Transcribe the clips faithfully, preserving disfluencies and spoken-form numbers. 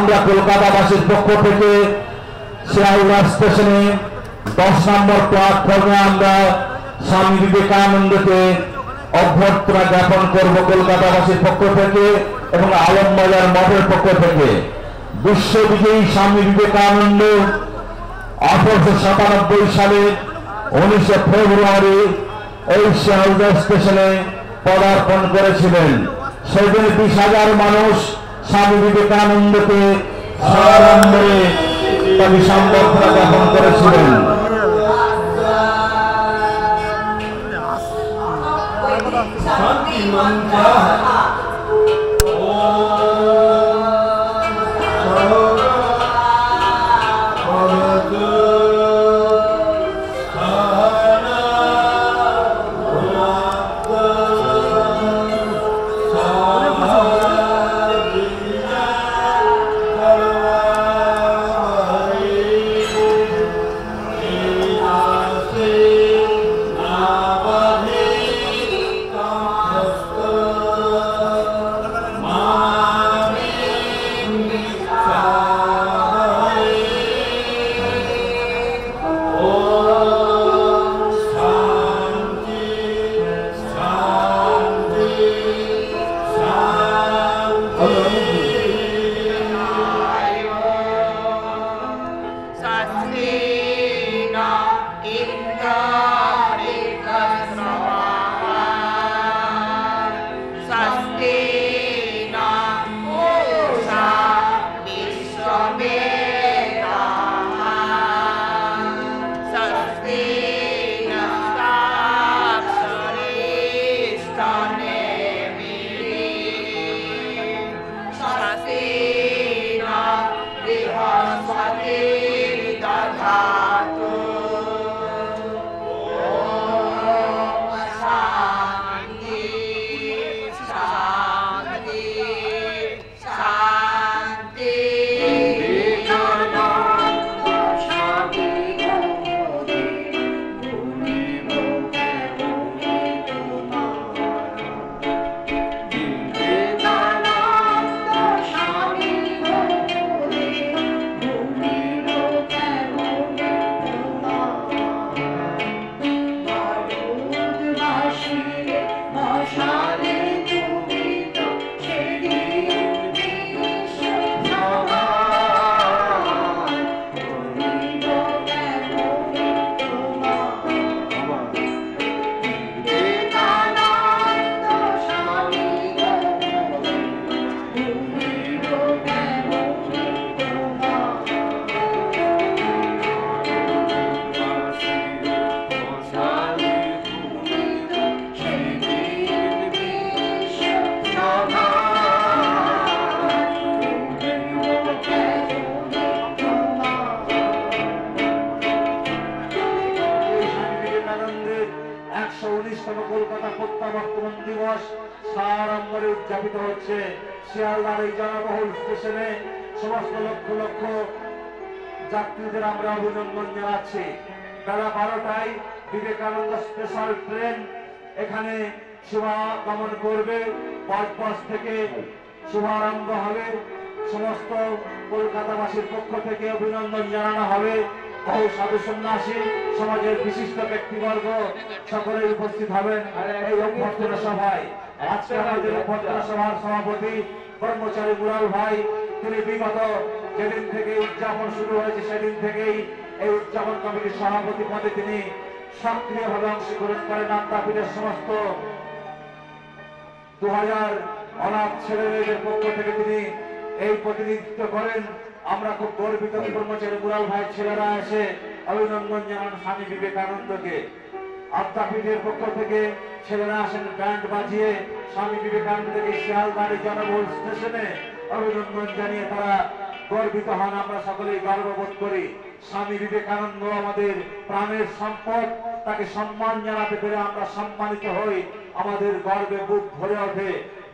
আমরা কলকাতাবাসীর পক্ষ থেকে শিয়ালদা স্টেশনে দশ নম্বর প্ল্যাটফর্মে আমরা স্বামী বিবেকানন্দকে অভ্যর্থনা জ্ঞাপন করব কলকাতাবাসীর পক্ষ থেকে এবং আলমবাজার মঠের পক্ষ থেকে। বিশ্ববিজয়ী স্বামী বিবেকানন্দ আঠারোশো সাতানব্বই সালে উনিশে ফেব্রুয়ারি এই শিয়ালদা স্টেশনে পদার্পণ করেছিলেন। সেদিন বিশ হাজার মানুষ স্বামী বিবেকানন্দকে সারাম্বরে কবি সম্বর্ধনা জ্ঞাপন করেছিলেন।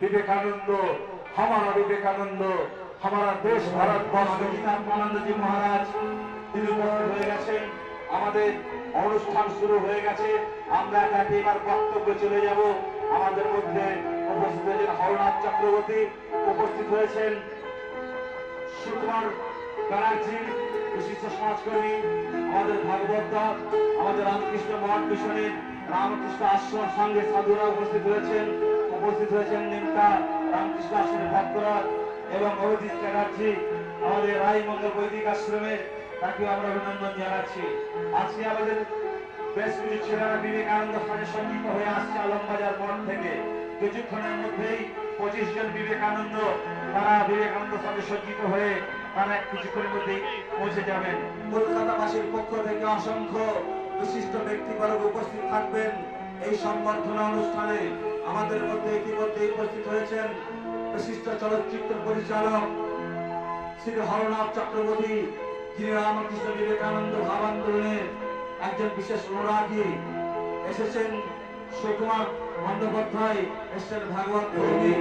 विवेकानंद हमारा विवेकानंद हमारा देश भारतवर्ष विवेकानंद जी महाराज अनुष्ठान शुरू हो गए वक्तव्य चले जाब मध्य हरनाथ चक्रवर्ती उपस्थित शिवकुमार कराची विशिष्ट समाजकर्मी भागवत दत्त रामकृष्ण मठ मिशने रामकृष्ण आश्रम संगे साधुरा उपस्थित रहे उपस्थित रहे नेता रामकृष्ण आश्रम भक्तरा एवं अभिजीत चैटार्जी रायमंगल वैदिक आश्रमे ताकि अभिनंदन जानाচ্ছি আজকে আমাদের বেশ কিছু ছেলেরা বিবেকানন্দ ফানের সম্মিলিত হয়ে আসছে আলমবাজার মঠ থেকে কিছুক্ষণের মধ্যেই পঁচিশ জন বিবেকানন্দ তারা বিবেকানন্দ ফানে সম্মিলিত হয়ে তারা কিছুক্ষণের মধ্যেই পৌঁছে যাবেন। কলকাতাবাসীর পক্ষ থেকে অসংখ্য বিশিষ্ট ব্যক্তিবর্গ উপস্থিত থাকবেন এই সম্বর্ধনা অনুষ্ঠানে। আমাদের মধ্যে ইতিমধ্যে উপস্থিত হয়েছেন বিশিষ্ট চলচ্চিত্র পরিচালক শ্রী হরনাথ চক্রবর্তী যিনি রামকৃষ্ণ বিবেকানন্দ ভাব আন্দোলনের একজন বিশেষ অনুরাগী। এসেছেন সুকুমার বন্দ্যোপাধ্যায়, এসেছেন ভাগবত কবি।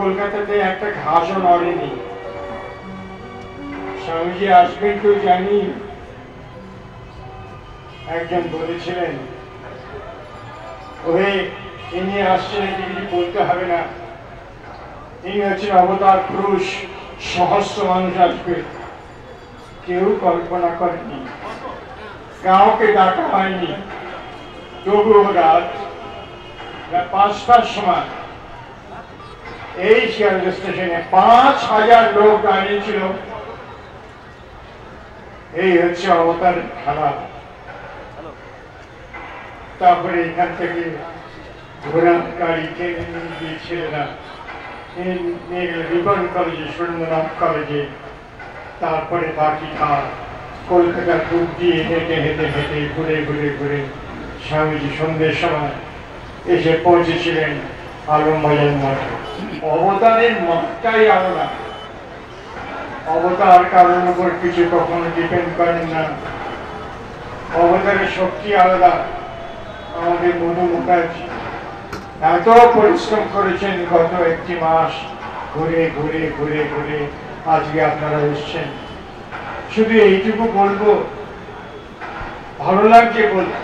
কলকাতাতে একটা ঘাসও নড়েনি। স্বামীজি আসবেন কেউ জানি, একজন বলেছিলেন ওহে তিনি আসছেন এটি কিছু বলতে হবে না, তিনি হচ্ছেন অবতার পুরুষ, সহস্র মানুষ আসবে। কেউ কল্পনা করেনি, কাউকে ডাকা হয়নি, তবুও রাত পাঁচটার সময় এই শিয়ালদা স্টেশনে পাঁচ হাজার লোক দাঁড়িয়েছিল। এই হচ্ছে অবতার খেলা। তারপরে এখান থেকে ঘোড়ার গাড়ি কেনে নিয়ে গিয়েছিলেন রিপন কলেজে, সুরেন্দ্রনাথ কলেজে, তারপরে বাকি কার কলকাতার বুক দিয়ে হেঁটে হেঁটে হেঁটে ঘুরে ঘুরে ঘুরে স্বামীজি সন্ধ্যের সময় এসে পৌঁছেছিলেন আলমবাজার মঠে। অবতারের মতটাই আলাদা। অবতার কারোর উপর কিছু কখনো ডিপেন্ড করেন না। অবতারের শক্তি আলাদা। আমাদের মধু মুখার্জি এত পরিশ্রম করেছেন গত একটি মাস ঘুরে ঘুরে ঘুরে ঘুরে আজকে আপনারা এসেছেন। শুধু এইটুকু বলবো, ভালো লাগছে বলতে,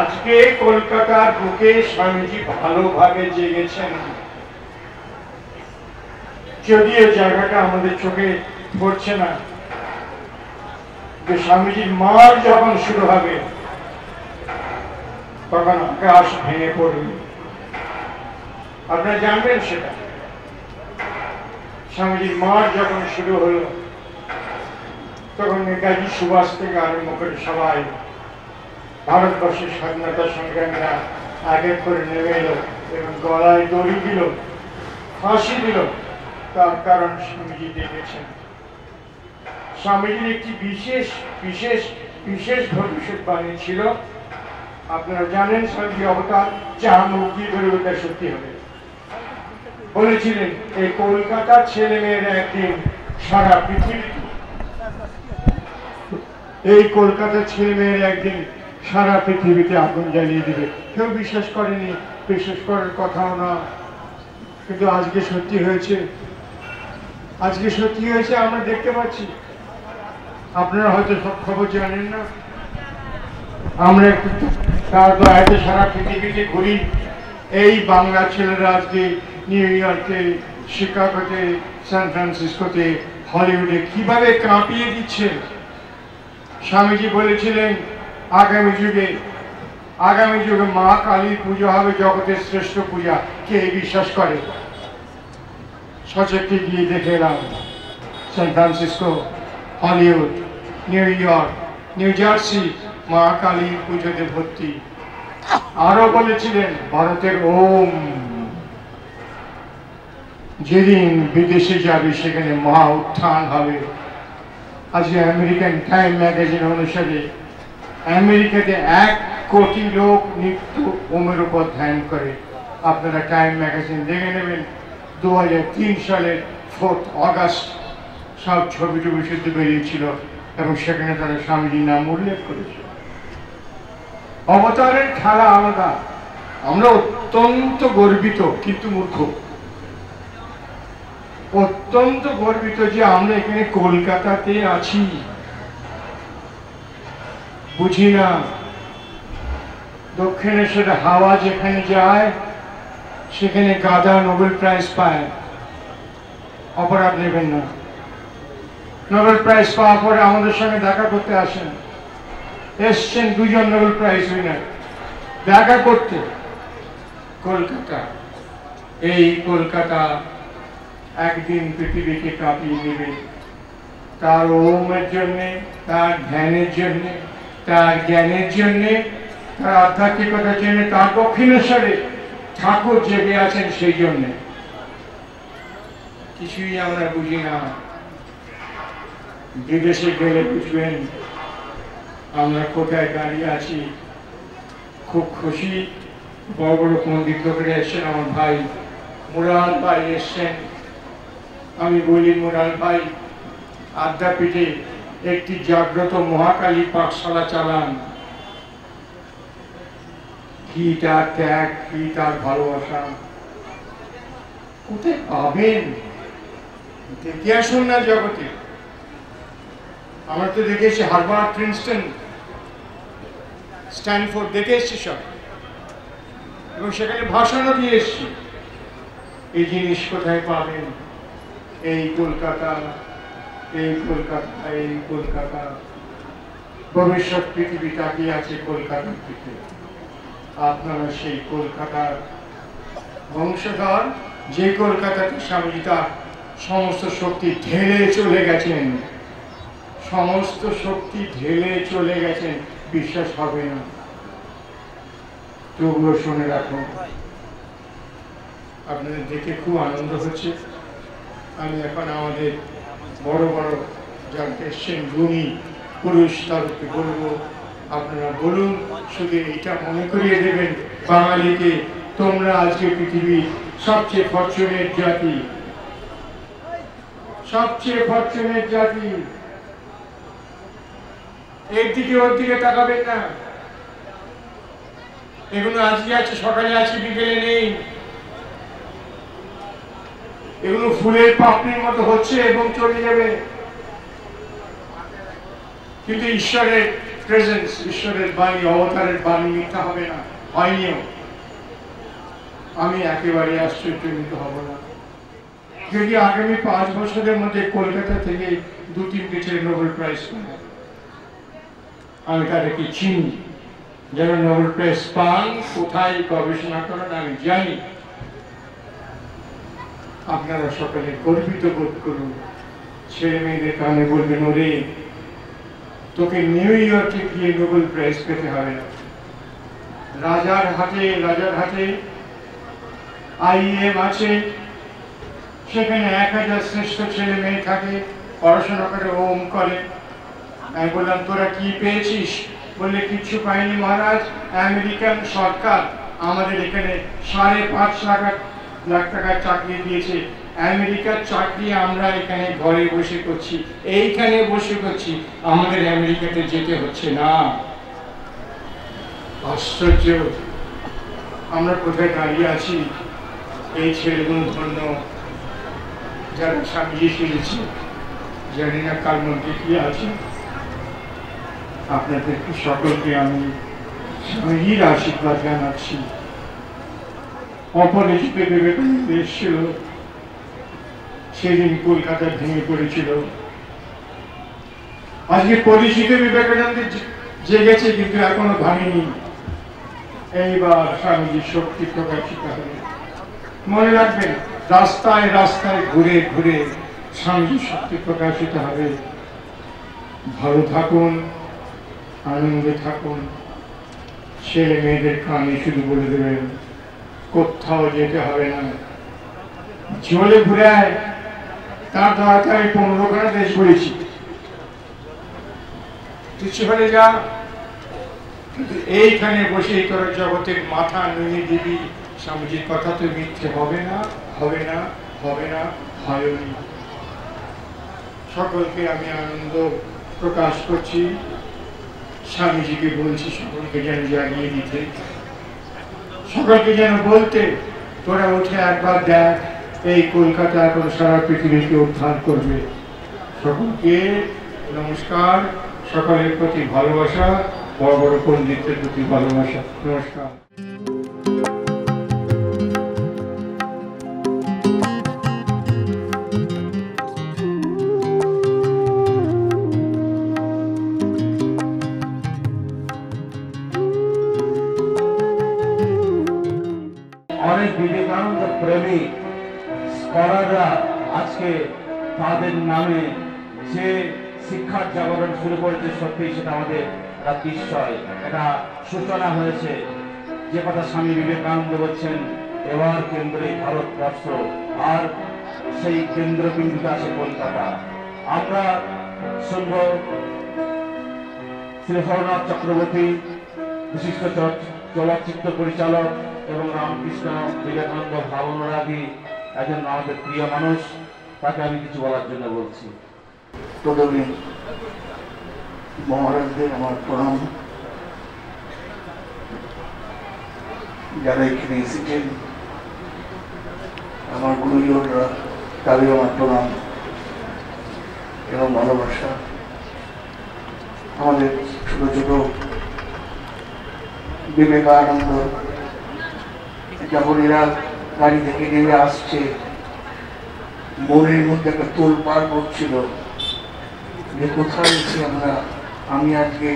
আজকে কলকাতার বুকে স্বামীজি ভালোভাবে জেগেছেন। যদি এই জায়গাটা আমাদের চোখে পড়ছে না, যে স্বামীজির মার যখন শুরু হবে তখন আকাশ ভেঙে পড়বে। আপনারা জানবেন সেটা। স্বামীজির মার যখন শুরু হলো তখন নেতাজি সুভাষ থেকে আরম্ভ করে সবাই ভারতবর্ষের স্বাধীনতা সংগ্রামীরা আগে করে নেমে এলো এবং গলায় দড়ি দিল, ফাঁসি দিল। তার কারণ স্বামীজি দেখেছেন। স্বামীজির একটি বিশেষ বিশেষ বিশেষ ভবিষ্যৎবাণী ছিল। আপনারা জানেন স্বামীজি অবতার যা মুক্তি পরিবর্তে সত্যি হবে বলেছিলেন। এই কলকাতার ছেলে মেয়েরা একদিন সারা পৃথিবী এই কলকাতার ছেলে মেয়েরা একদিন সারা পৃথিবীতে আগুন জ্বালিয়ে দিবে। কেউ বিশ্বাস করেনি, বিশ্বাস করার কথাও না, কিন্তু আজকে সত্যি হয়েছে। আজকে সত্যি হয়েছে, আমরা দেখতে পাচ্ছি। আপনারা হয়তো সব খবর জানেন না। আমরা একটু তার দয়াতে সারা পৃথিবীতে ঘুরি। এই বাংলা ছেলেরা আজকে নিউ ইয়র্কে, শিকাগোতে, সান ফ্রান্সিসকোতে, হলিউডে কিভাবে কাঁপিয়ে দিচ্ছে। স্বামীজি বলেছিলেন আগামী যুগে आगामी जुगे मा काली पूजा हबे जगतेर श्रेष्ठ पूजा के विश्वास करे सचेके गिये देखे एलाम सान फ्रांसिस्को हलिउड न्यूयॉर्क न्यूजार्सी मा काली पूजोते भर्ती आरो बोलेछिलेन भारतेर ओम जेदिन विदेशे जाबे सेखाने महा उत्थान हबे आज अमेरिकान टाइम मैगजिन अनुसारे अमेरिकाते एक कोटी लोक नित्य ओमेर उपर ध्यान करे आपनारा टाइम मैगजिन देखे नेबेन दो हज़ार तीन साल फोर्थ अगस्ट सब छवि टुबी शुद्ध बेरिएछिल एबं सेखाने तारा स्वामीजी नाम उल्लेख करेछे अवतारेर खेला आलादा आमरा अत्यंत गर्वित किन्तु मूर्ख अत्यंत गर्वित जे आमरा एखाने कलकाताते आछि बुझी ना दक्षिणेश्वर हावा जेखाने जाए सेखाने गादा नोबेल प्राइज पाए अपराध नेबेन ना नोबेल प्राइज पाওয়ার পরে আমাদের সঙ্গে দেখা করতে আসেন এসছেন দুজন নোবেল প্রাইজ উইনার দেখা করতে কলকাতা এই কলকাতা একদিন পৃথিবীকে কাঁপিয়ে দেবে তার ওমের জন্য তার ধ্যানের জন্য তার জ্ঞানের জন্য তার আধ্যাত্মিকতার জন্য তার দক্ষিণেশ্বরে ঠাকুর জেগে আছেন সেই জন্য কিছুই আমরা বুঝি না বিদেশে গেলে বুঝবেন আমরা কোথায় দাঁড়িয়ে আছি খুব খুশি বড় বড় পণ্ডিত লোকেরা এসছেন আমার ভাই মুরাল ভাই এসছেন আমি বলি মুরাল ভাই আদ্যাপীঠে একটি জাগ্রত মহাকালী পাঠশালা চালান কি তার ত্যাগ কি তার ভালোবাসা কোথায় পাবেন দেখে আসুন না জগতে আমরা তো দেখেছি হার্ভার্ড প্রিন্সটন স্ট্যানফোর্ড দেখে এসছি সব এবং সেখানে ভাষণও দিয়ে এসছি এই জিনিস কোথায় পাবেন এই কলকাতা এই কলকাতা এই কলকাতা ভবিষ্যৎ পৃথিবী তাকিয়ে আছে কলকাতার দিকে আপনারা সেই কলকাতার বংশধর যে কলকাতার স্বামীজি তার সমস্ত শক্তি ঢেলে চলে গেছেন সমস্ত শক্তি ঢেলে চলে গেছেন বিশ্বাস হবে না তবুও শুনে রাখুন আপনাদের দেখে খুব আনন্দ হচ্ছে আমি এখন আমাদের বড় বড় যারা এসছেন গুণী পুরুষ তাদেরকে বলবো আপনারা বলুন শুধু এটা মনে করিয়ে দেবেন বাঙালিকে তোমরা আজকে পৃথিবীর সবচেয়ে ফরচুনেট জাতি সবচেয়ে ফরচুনেট জাতি এর দিকে ওর দিকে তাকাবেন না এগুলো আজকে আছে সকালে আছে বিকেলে নেই এগুলো ফুলের পাপড়ির মতো হচ্ছে এবং চলে যাবে কিন্তু ঈশ্বরের প্রেজেন্স ঈশ্বরের বাণী অবতারের বাণী মিথ্যা হবে না হয়নিও আমি একেবারে আশ্চর্যজনিত হব না যদি আগামী পাঁচ বছরের মধ্যে কলকাতা থেকে দু তিনটে ছেলে নোবেল প্রাইজ পায় আমি তাদেরকে চিনি যারা নোবেল প্রাইজ পান কোথায় গবেষণা করেন আমি জানি আপনারা সকলে গর্বিত বোধ করুন ছেলে মেয়েদের কানে বলবেন ওরে তোকে নিউ ইয়র্কে গিয়ে নোবেল প্রাইজ পেতে হবে না রাজার হাটে রাজার হাটে আইএম আছে সেখানে এক হাজার শ্রেষ্ঠ ছেলে মেয়ে থাকে পড়াশোনা করে ওম করে আমি বললাম তোরা কি পেয়েছিস বললে কিচ্ছু পাইনি মহারাজ আমেরিকান সরকার আমাদের এখানে সাড়ে পাঁচ লাখ লাখ টাকা চাকরি দিয়েছে আমেরিকার চাকরি আমরা এখানে ঘরে বসে করছি এইখানে বসে করছি আমাদের আমেরিকাতে যেতে হচ্ছে না আশ্চর্য আমরা কোথায় দাঁড়িয়ে আছি এই ছেলেগুলো ধন্য যারা স্বামীজি ফিরেছে জানি না কার মধ্যে কি আছে আপনাদের সকলকে আমি স্বামীজির আশীর্বাদ জানাচ্ছি অপরিচিত বিবেকানন্দ এসেছিল সেদিন কলকাতা ভেঙে পড়েছিল আজকে পরিচিত বিবেকানন্দ জেগেছে কিন্তু এখনো ভাঙেনি এইবার স্বামীজি শক্তি প্রকাশিত হবে। মনে রাখবেন, রাস্তায় রাস্তায় ঘুরে ঘুরে স্বামীজি শক্তি প্রকাশিত হবে। ভালো থাকুন, আনন্দে থাকুন। ছেলে মেয়েদের কানে শুধু বলে দেবেন কোথাও যেতে হবে না, জলে ঘুরে আয়। তার দ্বারা আমি পনেরো খানা দেশ ঘুরেছি। কিছু হলে যা, এইখানে বসে তোর জগতের মাথা নুয়ে দিবি। স্বামীজির কথা তো মিথ্যে হবে না, হবে না, হবে না, হয় না। সকলকে আমি আনন্দ প্রকাশ করছি, স্বামীজিকে বলছি সকলকে যেন জাগিয়ে দিতে, সকলকে যেন বলতে তোরা উঠে একবার দেখ এই কলকাতা এখন সারা পৃথিবীকে উদ্ধার করবে। সকলকে নমস্কার, সকলের প্রতি ভালোবাসা, বড় বড় পণ্ডিতের প্রতি ভালোবাসা, নমস্কার। অনেক বিবেকানন্দ প্রেমী স্কলাররা আজকে তাদের নামে যে শিক্ষার জাগরণ শুরু করেছে, সত্যি সেটা আমাদের একটা বিস্ময়, একটা সূচনা হয়েছে। যে কথা স্বামী বিবেকানন্দ বলছেন, এবার কেন্দ্রে ভারতবর্ষ, আর সেই কেন্দ্রবিন্দুতে আছে কলকাতা। আমরা শুনব শ্রী হরনাথ চক্রবর্তী, বিশিষ্ট চলচ্চিত্র পরিচালক এবং রামকৃষ্ণ বিবেকানন্দ ভাবনুরাগী একজন আমাদের প্রিয় মানুষ, তাকে আমি কিছু বলার জন্য বলছি। প্রথমে মহারাজদের আমার প্রণাম। যারা এখানে এসেছেন আমার গুরুজনরা, তাদের আমার প্রণাম এবং ভালোবাসা। আমাদের ছোট ছোট বিবেকানন্দ যখন এরা গাড়ি থেকে নেমে আসছে, মনের মধ্যে একটা তোলপাড় করছিল যে কোথায় এসে আমরা, আমি আজকে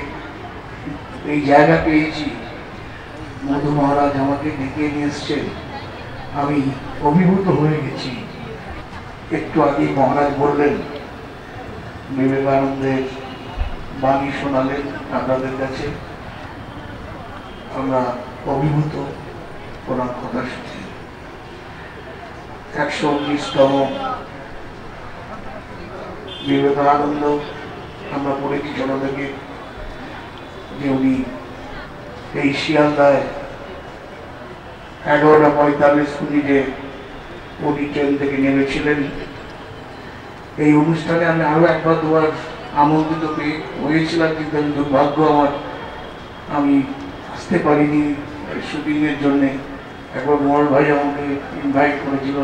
এই জায়গা পেয়েছি, মধু মহারাজ আমাকে ডেকে নিয়ে এসছেন, আমি অভিভূত হয়ে গেছি। একটু আগে মহারাজ বললেন, বিবেকানন্দের বাণী শোনালেন আপনাদের কাছে, আমরা অভিভূত ওনার কথা শুনছি। একশো উনিশতম বিবেকানন্দ আমরা পড়েছি ছোটো থেকে, যে উনি এই শিয়ালদায় এগারোটা পঁয়তাল্লিশ মিনিটে উনি ট্রেন থেকে নেমেছিলেন। এই অনুষ্ঠানে আমি আরও একবার দুবার আমন্ত্রিত পেয়ে হয়েছিলাম, কিন্তু দুর্ভাগ্য আমার, আমি আসতে পারিনি শুটিংয়ের জন্যে। একবার মোহন ভাই আমাকে ইনভাইট করেছিল,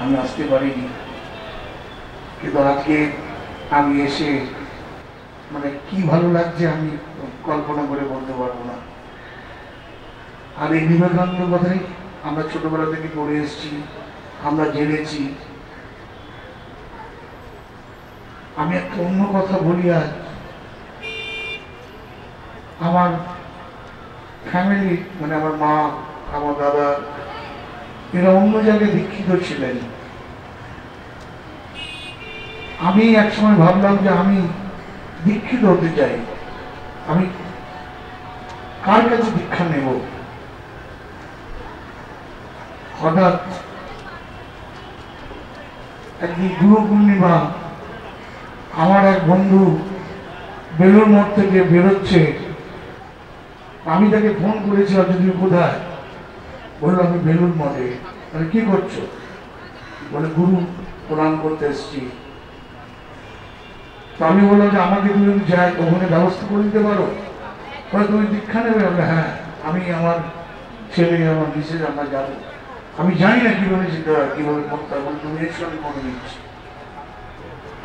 আমি আসতে পারিনি। কিন্তু আজকে আমি এসে মানে কি ভালো লাগছে আমি কল্পনা করে বলতে পারবো না। আর এই বিবেকানন্দের কথাই আমরা ছোটবেলা থেকে পড়ে এসেছি, আমরা জেনেছি। আমি একটা অন্য কথা বলি, আজ আমার ফ্যামিলি মানে আমার মা, আমার দাদা, এরা অন্য জায়গায় দীক্ষিত ছিলেন। আমি একসময় ভাবলাম যে আমি দীক্ষিত হতে চাই, আমি কার কাছে দীক্ষা নেব। হঠাৎ একদিন গুরু পূর্ণিমা, আমার এক বন্ধু বেলুর মঠ থেকে বেরোচ্ছে, আমি তাকে ফোন করেছিলাম যে তুমি কোথায়, বললো আমি বেলুর মঠে। তাহলে কি করছো? বলে গুরু প্রণাম করতে এসছি। তো আমি বললাম যে আমাকে তুমি যাই ওখানে ব্যবস্থা করে দিতে পারো, বলে তুমি দীক্ষা নেবে? বলে হ্যাঁ, আমি আমার ছেলে আমার বিশেষ আমরা যাবো। আমি জানি না কীভাবে যেতে হয়, কীভাবে করতে হয়, তুমি এর সঙ্গে করে দিচ্ছি।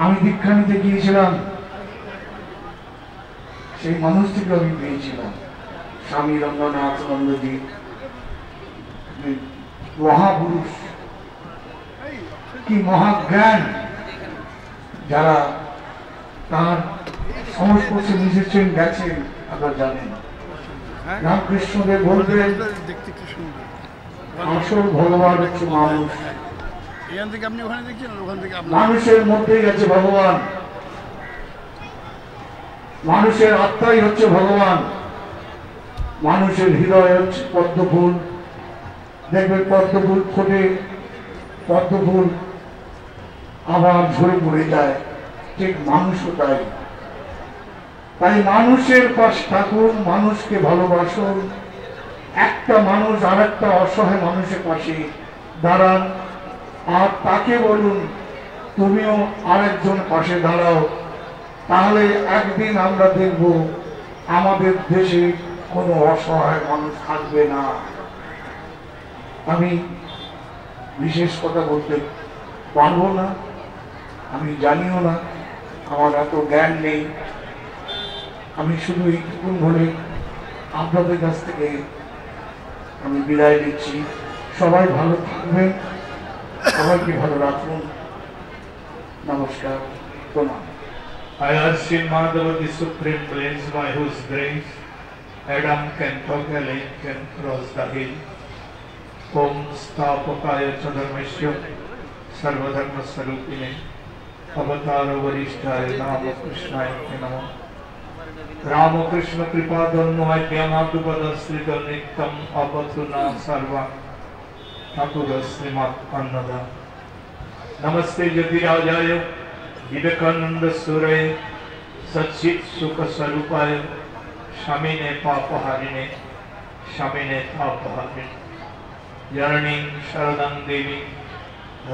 আমি দীক্ষা নিতে গিয়েছিলাম, সেই মানুষটিকে আমি পেয়েছিলাম, স্বামী রঙ্গনাথ নন্দজি, মহাপুরুষ। কি মহাজ্ঞান! যারা তার সংস্পর্শে মিশেছেন, গেছেন, আপনারা জানেন। রামকৃষ্ণদেব বলবেন দেখতে কি সুন্দর, আসল ভগবান হচ্ছে মানুষ। এখান থেকে আপনি ওখানে দেখছেন, ওখান থেকে আপনি মানুষের মধ্যেই গেছে ভগবান, মানুষের আত্মাই হচ্ছে ভগবান, মানুষের হৃদয় হচ্ছে পদ্মফুল। দেখবেন পদ্মফুল ফোটে, পদ্মফুল আবার ঝরে পড়ে যায়, ঠিক মানুষও তাই। তাই মানুষের পাশে থাকুন, মানুষকে ভালোবাসুন, একটা মানুষ আর একটা অসহায় মানুষের পাশে দাঁড়ান আর তাকে বলুন তুমিও আরেকজন পাশে দাঁড়াও। তাহলে একদিন আমরা দেখব আমাদের দেশে কোনো অসহায় মানুষ থাকবে না। আমি বিশেষ কথা বলতে পারব না, আমি জানিও না, আমার এত জ্ঞান নেই। আমি শুধু এইটুকুন বলে আপনাদের কাছ থেকে আমি বিদায় নিচ্ছি। সবাই ভালো থাকবেন, সবাইকে ভালো রাখুন। নমস্কার, প্রণাম। I asked Sri Madhava, the Supreme Prince, by whose grace Adam can calculate and cross the hill. Om Sthapakaya Chadarmashya Sarvadharma Sarupine Avatara Varishtaya Nama Krishnaya Nama Rama Krishna Kripadam Noatyanadupadasritam Niktam Apatuna Sarva Natura Srimat Annada Namaste Jatirajaya Vivekananda सूर्य सचित सुख स्वरूपाय शमी ने पापहारिणे शमी ने तापहारिणे यरणीं शरणं देवी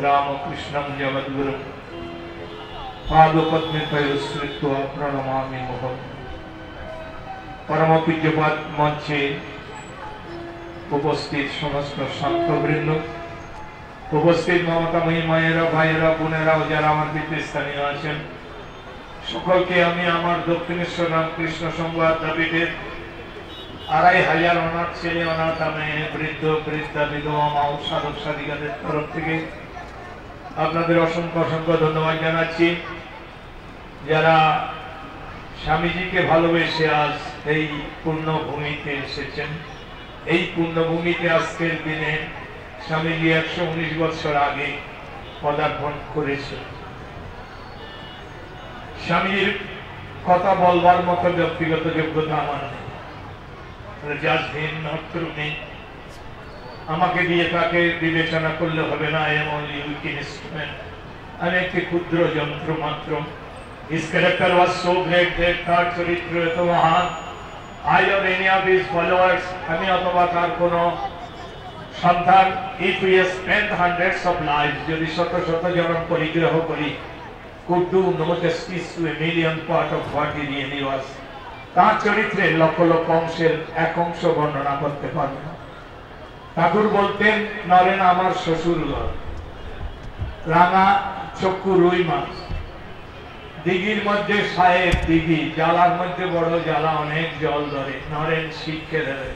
रामकृष्णं जगद्गुरुं पादपद्मयोः प्रणमामि मुहुः परम पूज्यपाद मंचे उपस्थित समस्त संतवृन्द উপস্থিত মমতাময়ী মায়েরা, ভাইয়েরা, বোনেরা ও যারা আমার পীঠস্থানীয় আছেন সকলকে আমি আমার দক্ষিণেশ্বর রামকৃষ্ণ সংঘ আদ্যাপীঠের আড়াই হাজার অনাথ ছেলে, অনাথ মেয়ে, বৃদ্ধ বৃদ্ধা, বিধবা মা ও সাধক সাধিকাদের তরফ থেকে আপনাদের অসংখ্য অসংখ্য ধন্যবাদ জানাচ্ছি, যারা স্বামীজিকে ভালোবেসে আজ এই পুণ্যভূমিতে এসেছেন। এই পুণ্যভূমিতে আজকের দিনে স্বামীজি একশো উনিশ বৎসর আগে পদার্পণ করেছে। স্বামীজির কথা বলবার মতো ব্যক্তিগত যোগ্যতা আমার নেই, আমাকে দিয়ে তাকে বিবেচনা করলে হবে না। এমন ইনস্ট্রুমেন্ট, আমি একটি ক্ষুদ্র যন্ত্র মাত্র। His character was so great that তার চরিত্র এত মহান। I or any of his followers, আমি অথবা তার কোনো সন্তান, if we spend hundreds of lives, যদি শত শত জীবন পরিগ্রহ করি, could do no justice to a million part of what he really was. তার চরিত্রে লক্ষ লক্ষ অংশের এক অংশ বর্ণনা করতে পারবে না। ঠাকুর বলতেন, নরেন আমার শ্বশুর ঘর, রাঙা চক্ষু রুই মাছ, দিঘির মধ্যে সাহেব দিঘি, জ্বালার মধ্যে বড় জ্বালা, অনেক জল ধরে, নরেন শিখকে ধরে।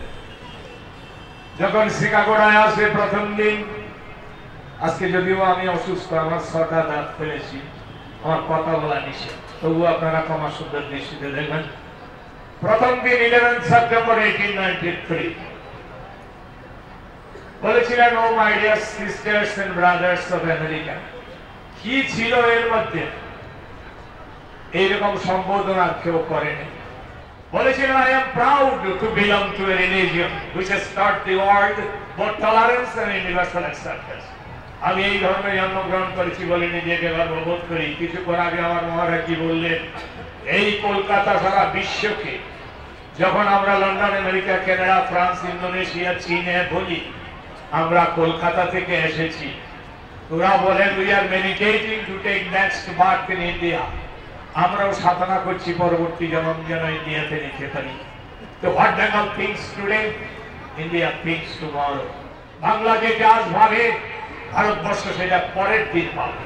যখন শিকাগোড়ায় আসে প্রথম দিন, আজকে যদিও আমি অসুস্থ, আমার ছটা দাঁত ফেলেছি, আমার কথা বলা নিষেধ, তবু আপনারা ক্ষমা সুন্দর দৃষ্টিতে দেখবেন। প্রথম দিন eleventh September eighteen ninety-three বলেছিলেন, O my dear sisters and brothers of America. কি ছিল এর মধ্যে? এইরকম সম্বোধনা কেউ করেনি। Bolichina, I am proud to belong to a religion which has taught the world both tolerance and universal acceptance. Ami ei dharme janmograhan korechi bole nijeke gorobod kori. Kichu por age amar maharaja ki bollen, ei Kolkata sara bishwo ke jokhon amra London, America, Canada, France, Indonesia, China boli, amra Kolkata theke eshechi. Ora bolen we are meditating to take next mark in India. আমরাও সাধনা করছি পরবর্তী জন্ম যেন ইন্ডিয়াতে নিতে পারি। তো what Bengal thinks today, India thinks tomorrow. Bangla যেটা আজ ভাবে, ভারতবর্ষ সেটা পরের দিন ভাবে।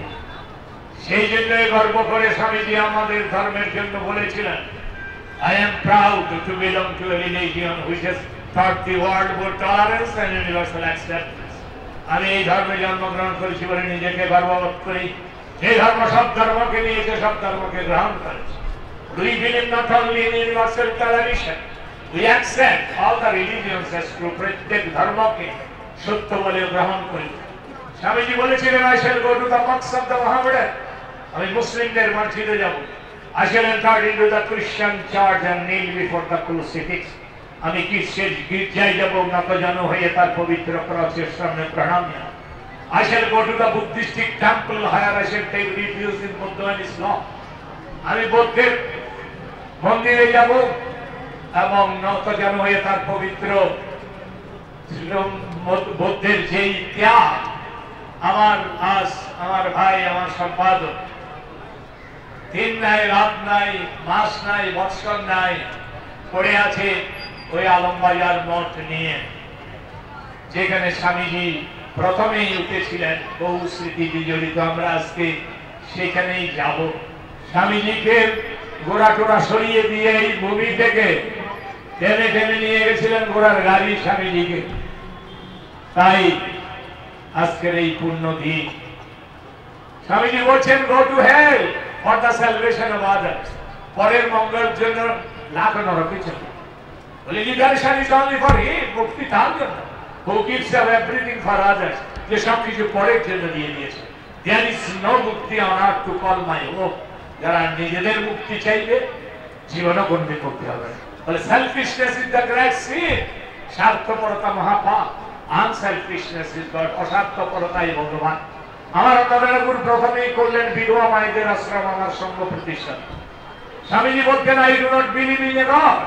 সেই জন্যই গর্ব করে স্বামীজি আমাদের ধর্মের জন্য বলেছিলেন, I am proud to belong to a religion which has taught the world for tolerance and universal acceptance. আমি এই ধর্মে জন্মগ্রহণ করেছি বলে নিজেকে গর্ববোধ করি। এই ধর্ম সব ধর্মকে নিয়েছে, সব ধর্মকে গ্রহণ করেছে। We accept all the religions as true. प्रत्येक धर्म के शुद्ध बोले ग्रहण करी। स्वामी जी बोले चले I shall go to the मक़सद द वहाँ बड़े। हमें मुस्लिम देर मर्ची दे जाऊँ। I shall enter into the Christian church and kneel before the crucifix. हमें किस चीज़ गिर जाए जब वो ना तो जानो है ये तार पवित्र प्राचीन सामने प्रणाम या। I shall go to the Buddhist temple. Here I shall take refuge in Buddha and Islam. हमें बहुत देर मंदिर ले जाऊँ। এবং নতজন হয়ে তার পবিত্র বুদ্ধের যে ত্যাগ আমার আস আমার ভাই আমার সম্পাদক দিন নাই রাত নাই মাস নাই বৎসর নাই পড়ে আছে ওই আলমবাজার মঠ নিয়ে যেখানে স্বামীজি প্রথমেই উঠেছিলেন বহু স্মৃতি বিজড়িত আমরা আজকে সেখানেই যাব স্বামীজিকে গোড়া টোড়া সরিয়ে দিয়ে এই ভূমি থেকে টেনে টেনে নিয়ে গেছিলেন গোড়ার গাড়ি স্বামীজিকে তাই আজকের এই পূর্ণ দিন স্বামীজি বলছেন go to hell for the salvation of others পরের মঙ্গলের জন্য লাখ নরকে চলে বলে leadership is only for him মুক্তি তার জন্য who gives up everything for others যে সব কিছু পরের জন্য দিয়ে দিয়েছে দেয়ার ইজ নো মুক্তি on earth to call my home যারা নিজেদের মুক্তি চাইবে জীবনও গণ্য করতে হবে বলে selfishness is the great sin স্বার্থপরতা মহাপাপ আনসেলফিশনেস ইজ গড অস্বার্থপরতাই ভগবান আমার অন্যদের প্রথমেই করলেন বিধবা মায়েদের আশ্রম আমার সঙ্গ প্রতিষ্ঠা স্বামীজি বলতেন I do not believe in a god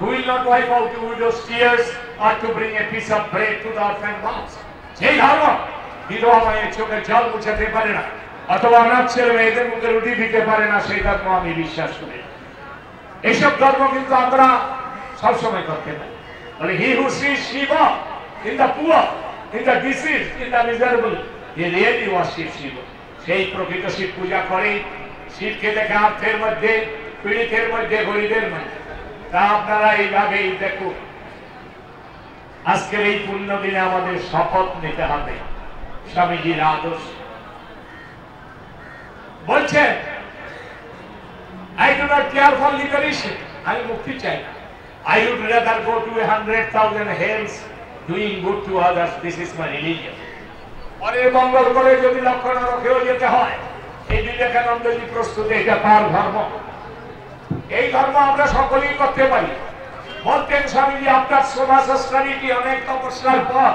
who will not wipe out widows tears or to bring a piece of bread to the orphan once সেই ধর্ম বিধবা মায়ের চোখে জল মুছাতে পারে না অথবা অনাথ ছেলে মেয়েদের মুখে রুটি দিতে পারে না সেই ধর্ম আমি বিশ্বাস করি এইসব ধর্ম কিন্তু আমরা সবসময় করতে পারি বলে he who see Shiva in the poor in the disease in the miserable he really worship Shiva সেই প্রকৃত শিব পূজা করে শিবকে দেখে আর্থের মধ্যে পীড়িতের মধ্যে গরিবের মধ্যে তা আপনারা এইভাবেই দেখুন আজকের এই পূর্ণ দিনে আমাদের শপথ নিতে হবে স্বামীজির আদর্শ বলছেন I do not care for liberation. I am mukti chai. I would rather go to a hundred thousand hells doing good to others. This is my religion. और ये मंगल करे जो भी लक्षण रखे हो ये क्या है? ये विवेकानंद जी प्रस्तुत है जापान धर्म। ये धर्म हमरा सकली करते पाई। बहुत टेंशन जी आपका समाज स्टडी की अनेक तो पर्सनल बात।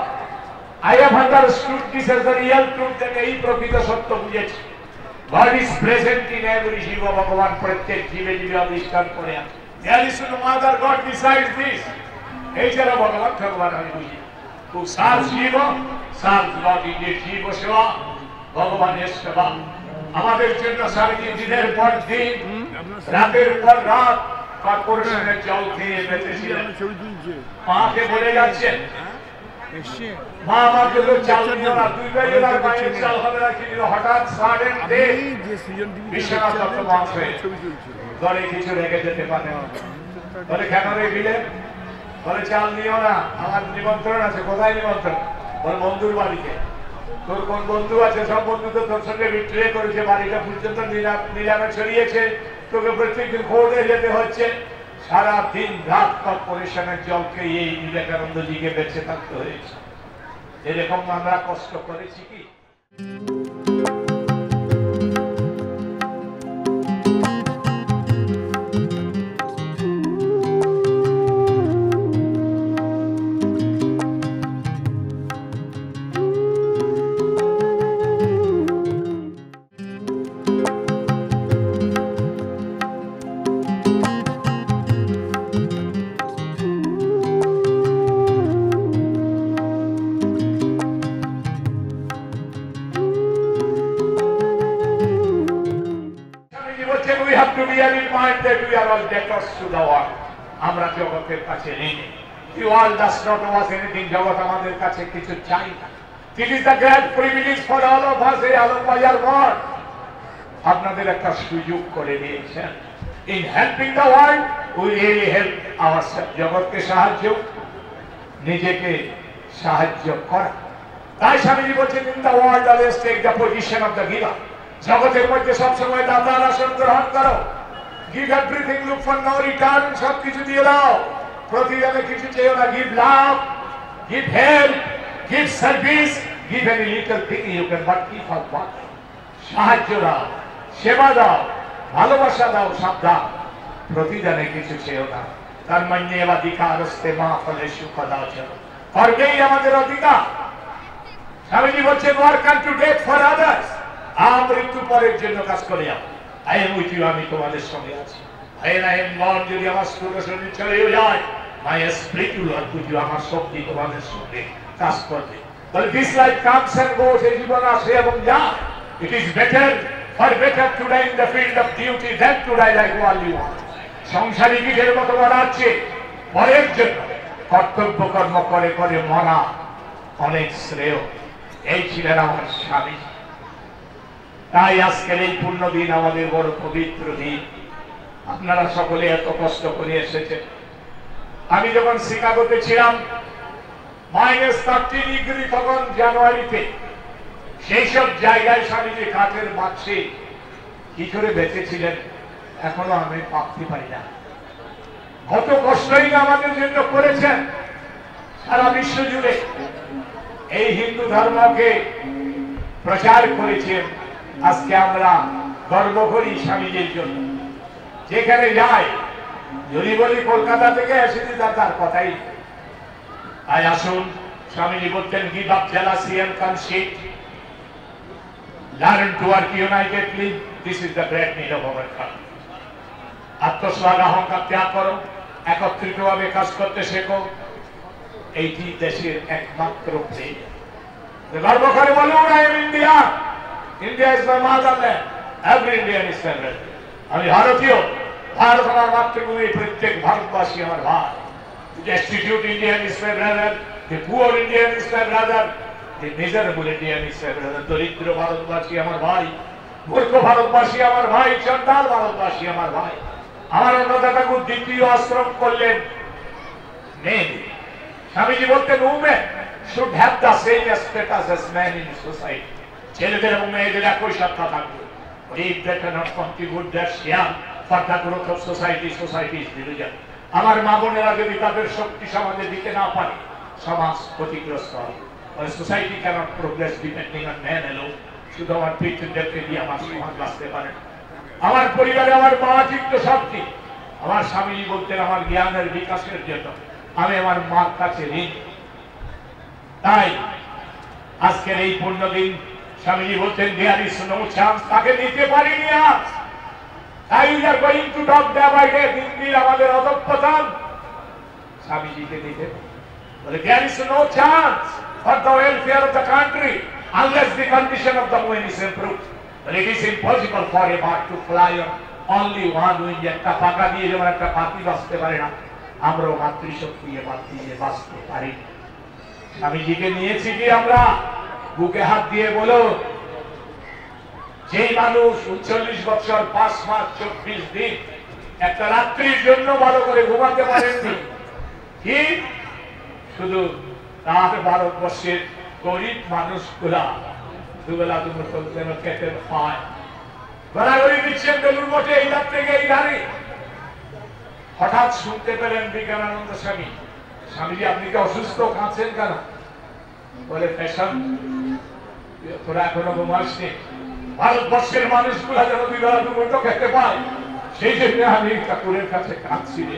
I have understood this as the real truth that यही प्रकृति सत्य बुझे। God is present in every jiva. Bhagavan pratyek jive jive adhishtan kore ache. There is no other God besides this. Ei jara Bhagavan Bhagavan ami bujhi. To serve jiva, serve God in the jiva seva, Bhagavan seva. Amader jonno sarji diner por din, rater por rat, corporation jol diye betechilen. Ma ke bole jacchen. বন্ধুর বাড়িতে তোর কোন বন্ধু আছে সব বন্ধু তো তোর সঙ্গে বিক্রয় করেছে বাড়িটা পর্যন্ত নিলামে ছড়িয়েছে তোকে প্রত্যেকদিন খোঁজে যেতে হচ্ছে সারা দিন রাত কর্পোরেশনের জলকে এই বিবেকানন্দ জিকে বেঁচে থাকতে হয়েছে এরকম আমরা কষ্ট করেছি কি আমরা জগতের কাছে ঋণী the world does not owe us anything জগৎ আমাদের কাছে কিছু চাই না it is the great privilege for all of us এই আলমবাজার মঠ আপনাদের একটা সুযোগ করে দিয়েছেন in helping the world we really help ourselves জগৎকে সাহায্য নিজেকে সাহায্য করা তাই স্বামীজি বলছেন in the world always take the position of the giver জগতের মধ্যে সবসময় দাতার আসন গ্রহণ করো Give everything, look for no return. Sab kuch diye dao. प्रतिजने किसी चीज़ ना give love, give help, give service, give any little thing you can but give for one. शाहजो दाव, शेवा दाव, भालोवशा दाव सब दाव, प्रतिजने किसी चीज़ ना कर्मण्ये वादिकारस्ते माफलेशु कदाचर. और ये हमारे अधिकार. हमें ये बच्चे work and to date for others. आम रिक्तु पर एक जिन्नो कस करिया. I am with you आमी तुम्हारे संग आज. I am born to the Amaskulas and Chariot. My spirit will not put you Amasokti to one Sunday. That's for me. But this life comes and goes, everyone has here from God. It is better, far better to die in the field of duty than to die like all you want. Samsari ki jere moto barache, onek jonno kartobbo karma kore kore mora, onek shreyo. Ei chilen amar Swami. Tai ajker ei punno din amader boro pobitro din. अपना रास्ता बोले तो कष्ट बोले ऐसे थे। अभी जब हम शिकागो पे चिराम माइनस ताकती डिग्री तकन जनवरी पे शेषब जायगाय शामी जी खातेर बाक्षी किचोरे बैठे चिलन ऐसमलो हमें पापती पड़ेगा। बहुत कष्ट ही ना हमारे जिन्दो पड़े चें सारा विश्व जुड़े ये हिंदू धर्म के प्रचार करे चें आज क्या हमरा गर्व करी शामी जी जोन जेकरे जाए, जोड़ी बोली कोलकाता तक ऐसी दिदार पताई। आया सुन, स्वामी जी बोलते हैं give up jealousy and conceit, learn to work unitedly. This is the great need of our country. आत्मस्वागाहों का त्याग करो, एकत्रित हुआ विकास करते शेखो, ऐसी देशीय एकमात्र रूप से। गर्व करे बोलो ना ये इंडिया, इंडिया इस बार माता है, every Indian is family. अभी भारतीयों, भारत हमारे मातृभूमि प्रत्येक भारतवासी हमारे भार। The destitute Indian is my brother, the poor Indian is my brother, the miserable Indian is my brother। दरिद्र भारतवासी हमारे भाई, मूर्ख भारतवासी हमारे भाई, चंडाल भारतवासी हमारे भाई। हमारे नौदाता को दिव्य आश्रम कोलेन नहीं। हमें जी बोलते हैं women should have the same status as men in society। चलो तेरे मुंह में ये दिला कोई शब्द था ना। If they cannot contribute their share for the growth of society, society is diligent. Our mother and father shakti samaj dite na pare, samaj khatigrast hobe. Our society cannot progress depending on men alone. Shudhu amar pitru dekhe diye amar samaj baste pare. Our poribare amar ma jikto shakti. Amar Swami ji bolten amar gyaner bikaser jonno. Ami amar mar kache rin. Tai ajker ei punno din. Swami Ji bolten there is no chance take dite parini aaj tai we are going to talk day by day din din amader adoption Swami Ji ke dite bole there is no chance for the welfare of the country unless the condition of the women is improved but it is impossible for a bird to fly on only one wing ekta paka diye jemon ekta pati baste pare na amra matrishotti e pati diye baste pari Swami Ji ke niyechi ki amra bouquet हाथ दिए बोलो, जेही मानुष उनचालीस बच्चों और पांच मास चौबीस दिन एक रात्रि जन्नो बालों को घुमाते मारेंगे कि शुद्ध रात बालों को शेर गरीब मानुष गुला दुबला दुबला तुमसे मत कहते खाए बड़ा गरीब बिच्छे गलूर मोटे इधर ते गए इधरी हटात सुनते पर एंबी करना उनका स्वामी स्वामी जी आपने क्या असुस्थ हो कहाँ से करना बोले फैशन थोड़ा थोड़ा घुमाश नहीं भारत बस के मानिस को हजारों दिलार दुबों तो कहते पाए शेष में हमें कपूरे का से कांसी दे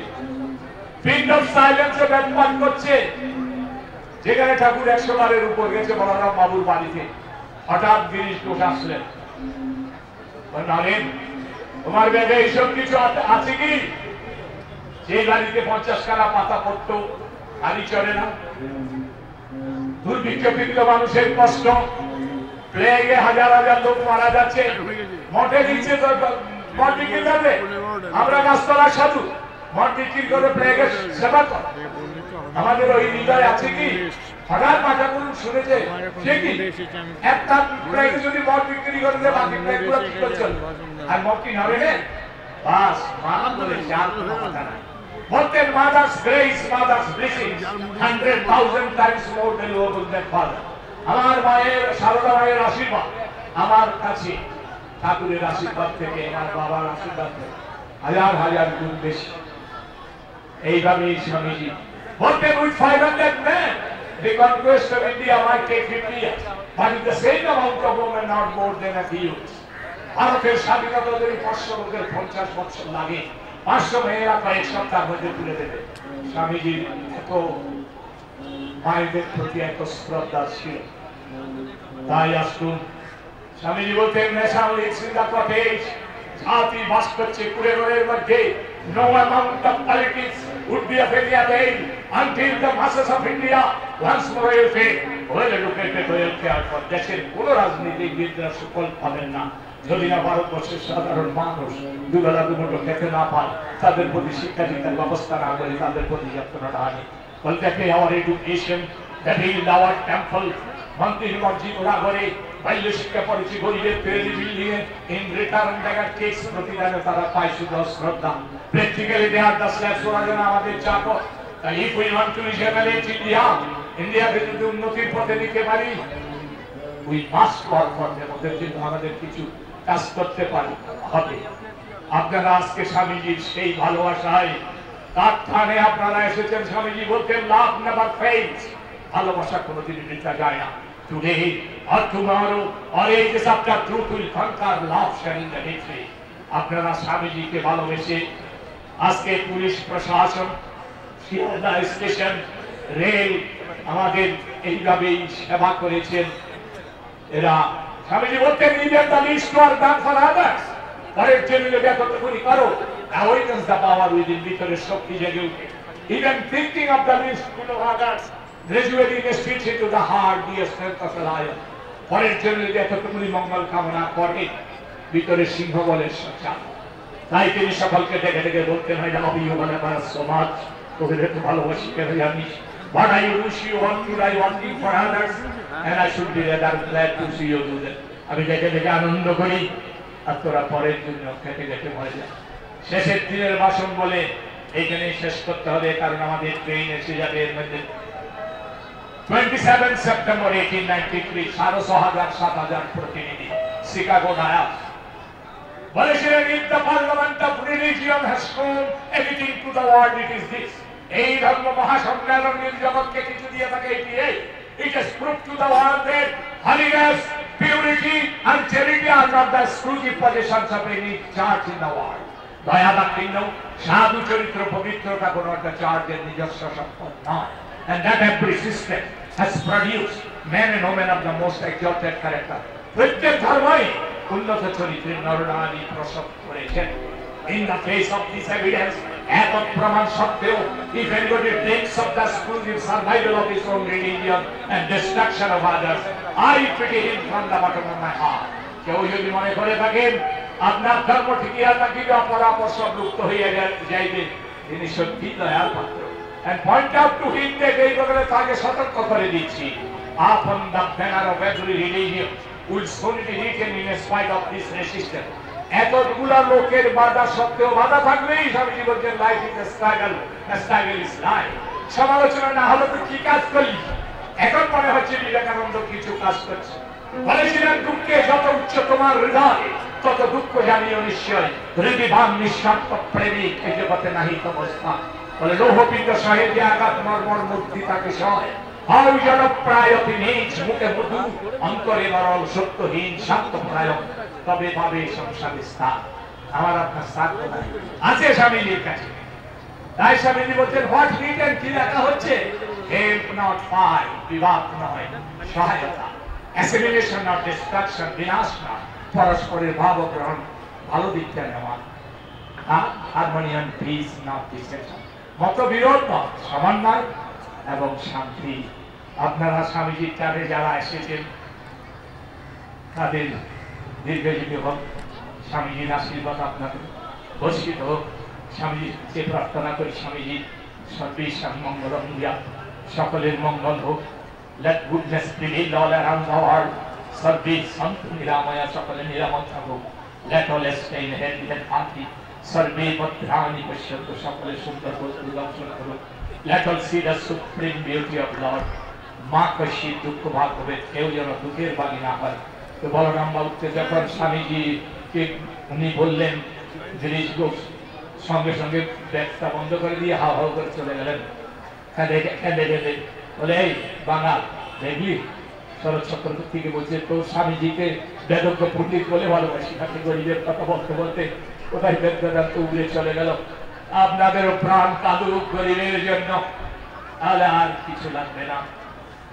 फिंगर साइलेंस से बैठपान कोचे जगह ने ठाकुर एक सौ बारे रूपों के से बड़ा मामूल बारी थे हटात गिरीश को शास्त्र बनाने हमारे बेटे ईश्वर की जो आती की जेल बारी के पहुंचकर करा पाता पट्टो खाली दूर बिक्के बिक्के मानुषे कष्टों प्लेगे हजार हजार लोग मारा जाते मोटे नीचे तो मोटी किल्लत है हमरा कास्तोला शादू मोटी किल्लत है प्लेगे सबक हमारे रोहित निकाल आते कि हजार पाँचा कुल सुने जे जेकी एक तक प्लेगे जो भी मोटी किल्लत है बाकी प्लेगे पूरा किल्लत चल और मोटी नवे है बस मानव बोले चार ना Mother, mother's grace, mother's blessings, hundred thousand times more valuable than father. Amar maer, Sharoda maer Ashirwad, amar kache, Thakurer Ashirwad theke, amar babar Ashirwad theke, hajar hajar gun beshi. Swamiji. One day we find out that man, the conquest of India might take fifty years, but the same amount of women, not more than a few. And then Sadhikata Dori Pashto Loker Ponchas Pashto Lagi, Pashto Mehera Kaek Saptar Bajde Tule Debe. Swamiji, Eko Maide Prati Eko Shrabda Shil. Dayastu. Swamiji Bolte National Eksinda Cottage, Jati Bhaskacche Kurevare Madhye, no amount of politics would be a failure then until the masses of India once more will fail. Well educated, well cared for. That's it. Puno Rajniti Vidra Sukol Padenna. Jodi na Bharatbarsher sadharon manush dubela dumoto khete na pay, tader proti shikkha ditar byabostha na kore, tader proti jatna na hane. Kolkataye our education that healed our temple, mandir masjid na kore, bailyo shikkha porichi goriber teri billiye, in return they got cakes pratidane tara pay shudhu shraddha. Practically they are the slaves who are amader jago. If we want to regenerate India, India biruddhe unnotir pothe nite pari, we must work for them. Oder jonno amader kichu কাজ করতে পারি হবে। আপনারা আজকে স্বামীজির সেই ভালোবাসায় তার থানে আপনারা এসেছেন। স্বামীজি বলতেন লাভ নেভার ফেইলস, ভালোবাসা কোনোদিন মিথ্যা যায় না। টুডে অর টুমরো অর এই যে সবটা truth will conquer love sharing the history. আপনারা স্বামীজিকে ভালোবেসে আজকে পুলিশ প্রশাসন, শিয়ালদা স্টেশন, রেল আমাদের এইভাবেই সেবা করেছেন। এরা Swamiji Bhakti needed the least to have done for others. But if you look at what you do, awakens the power within the Shakti Jagyu. Even thinking of the least to have others, gradually instilled into the heart the strength of a lion. But if you look at what you do, Mangal Kamana Kori, Vitore Singha Bole Shakya. Like in Shakal Kete Kete Kete Kete Kete Kete Kete Kete Kete so much, to get to Balovashi Kete Yamish. But I wish you all good, I want you for others, and I should be rather glad to see you do that. I mean, I get a Ananda Kori, after a porridge, you know, get a get a moja. Sheshet Diner Basam Bole, Ekane Sheshkota de Karanamade train, and Sija de Mendel. twenty-seventh September eighteen ninety-three, Saro Sohadar Satadar Protinidi, Chicago Nayas. Malaysia, if the parliament of religion has shown everything to the world, it is this. এই ধর্ম মহাসম্মেলন জগৎকে কিছু দিয়ে থাকে। It is proof to the world that holiness, purity and charity are not the exclusive possessions of any church in the world. দয়া দাক্ষিণ্য, সাধু চরিত্র, পবিত্রতা কোনো একটা চার্চের নিজস্ব সম্পদ নয়। And that every system has produced men and women of the most exalted character. প্রত্যেক ধর্মই উন্নত চরিত্রের নরনারী প্রসব করেছেন। In the face of this evidence, act of Praman Shaktiyo, if anybody thinks of the exclusive survival of his own religion and destruction of others, I pity him from the bottom of my heart. Kyo yodi mone kore thaken, apnar dharmo thikiya thakibe aparapo sob lupto hoye jaibe, tini shotti doyal patro. And point out to him that ei bogale take sotorko kore dicchi. Upon the banner of every religion will soon be written in spite of this resistance. এতগুলা লোকের বাধা সত্ত্বেও, বাধা থাকলেই স্বামীজি বলছেন life is a struggle, struggle is life. সমালোচনা না হলে তো কি কাজ করি? এখন মনে হচ্ছে বিবেকানন্দ কিছু কাজ করছে। বলেছিলেন দুঃখে যত উচ্চ তোমার হৃদয়, তত দুঃখ জানিও নিশ্চয়। হৃদিভান নিঃস্বার্থ প্রেমিক এ জগতে নাহি তমস্তা। বলে লৌহপিণ্ড সহে যে আঘাত মর্মর মূর্তি তাকে সয়। হাউ জনপ্রায় নিজ মুখে মধু, অন্তরে মরল সত্যহীন স্বার্থপ্রায়। তবে ভাবে সংসারে স্থান আমার আপনার স্থান কোথায় আছে স্বামীজির কাছে? তাই স্বামীজি বলছেন হোয়াট রিটেন, কি লেখা হচ্ছে? হেল্প নট ফাইট, বিবাদ নয় সহায়তা, অ্যাসিমিলেশন নট ডিস্ট্রাকশন, বিনাশ না, পরস্পরের ভাব গ্রহণ, ভালো দিকটা নেওয়া, হারমোনিয়াম পিস নট ডিসেকশন, মতবিরোধ নয় সমন্বয় এবং শান্তি। আপনারা স্বামীজির কাছে যারা এসেছেন তাদের দীর্ঘজীবী হোক, স্বামীজির আশীর্বাদ আপনাকে বর্ষিত হোক। স্বামীজির যে প্রার্থনা করি, স্বামীজির সর্বেশাং মঙ্গলম ভূয়া, সকলের মঙ্গল হোক। Let goodness prevail all around the world, সর্বে সন্তু নিরাময়া, সকলে নিরাময় থাকুক। Let all Steyn healthy and happy, সর্বে ভদ্রাণি পশ্যন্তু, সকলে সুন্দর বস্তু দর্শন করুক। Let all see the supreme beauty of Lord, মা কশি দুঃখ ভাগ হবে, কেউ যেন দুঃখের ভাগী না হয়। তো বলরাম বাবুকে যখন স্বামীজি উনি বললেন জিনিস संगे संगे बैगटा बंद कर दिए हाव हाव कर चले गलें खेदे खेदे खेदे बोले बांगाल देखली शरद चक्रवर्ती के बोलते तो स्वामी जी के वेदज्ञ पंडित बोले ভালোবাসি আপনি গরিবের কথা বলতে বলতে কোথায় বেদজ্ঞরা তো উড়ে চলে গেল আপনাদের প্রাণ কাঁদুক গরিবের জন্য আর আর কিছু লাগবে না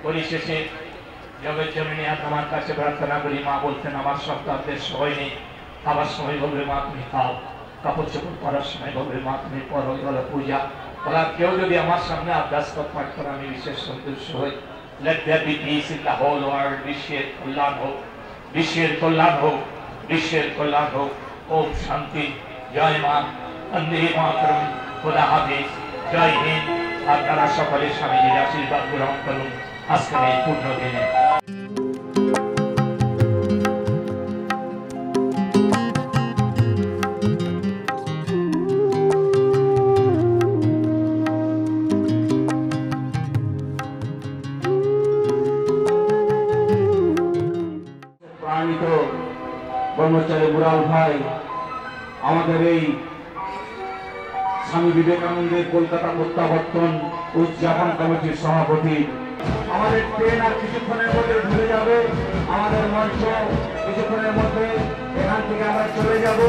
পরিশেষে জগৎ জননী আমার কাছে প্রার্থনা করি মা বলতেন আমার সন্তানদের সময় নেই আমার সময় বলবে মা তুমি খাও কাপড় চোপড় পরার সময় বলবে মা তুমি পরো গলা পূজা বলা কেউ যদি আমার সামনে আবদাস পথ পাঠ করে আমি বিশেষ সন্তুষ্ট হই Let there be peace in the whole world. Vishyer Kollan ho, Vishyer Kollan ho, Vishyer Kollan ho. Om Shanti, Jai Ma, Andi Mataram, Kula Hafiz, Jai Hind. Apnara Shakale Swami Jir Ashirwad Grahan Korun. Ajker ei purno dine. ब्रह्मचारी बुराल भाई स्वामी विवेकानंद कलकाता प्रत्यावर्तन उद्यापन committee सभापति train और किसुक्षण मध्य घुरे जाए मंच किसुक्षण मध्य एखान चले जाब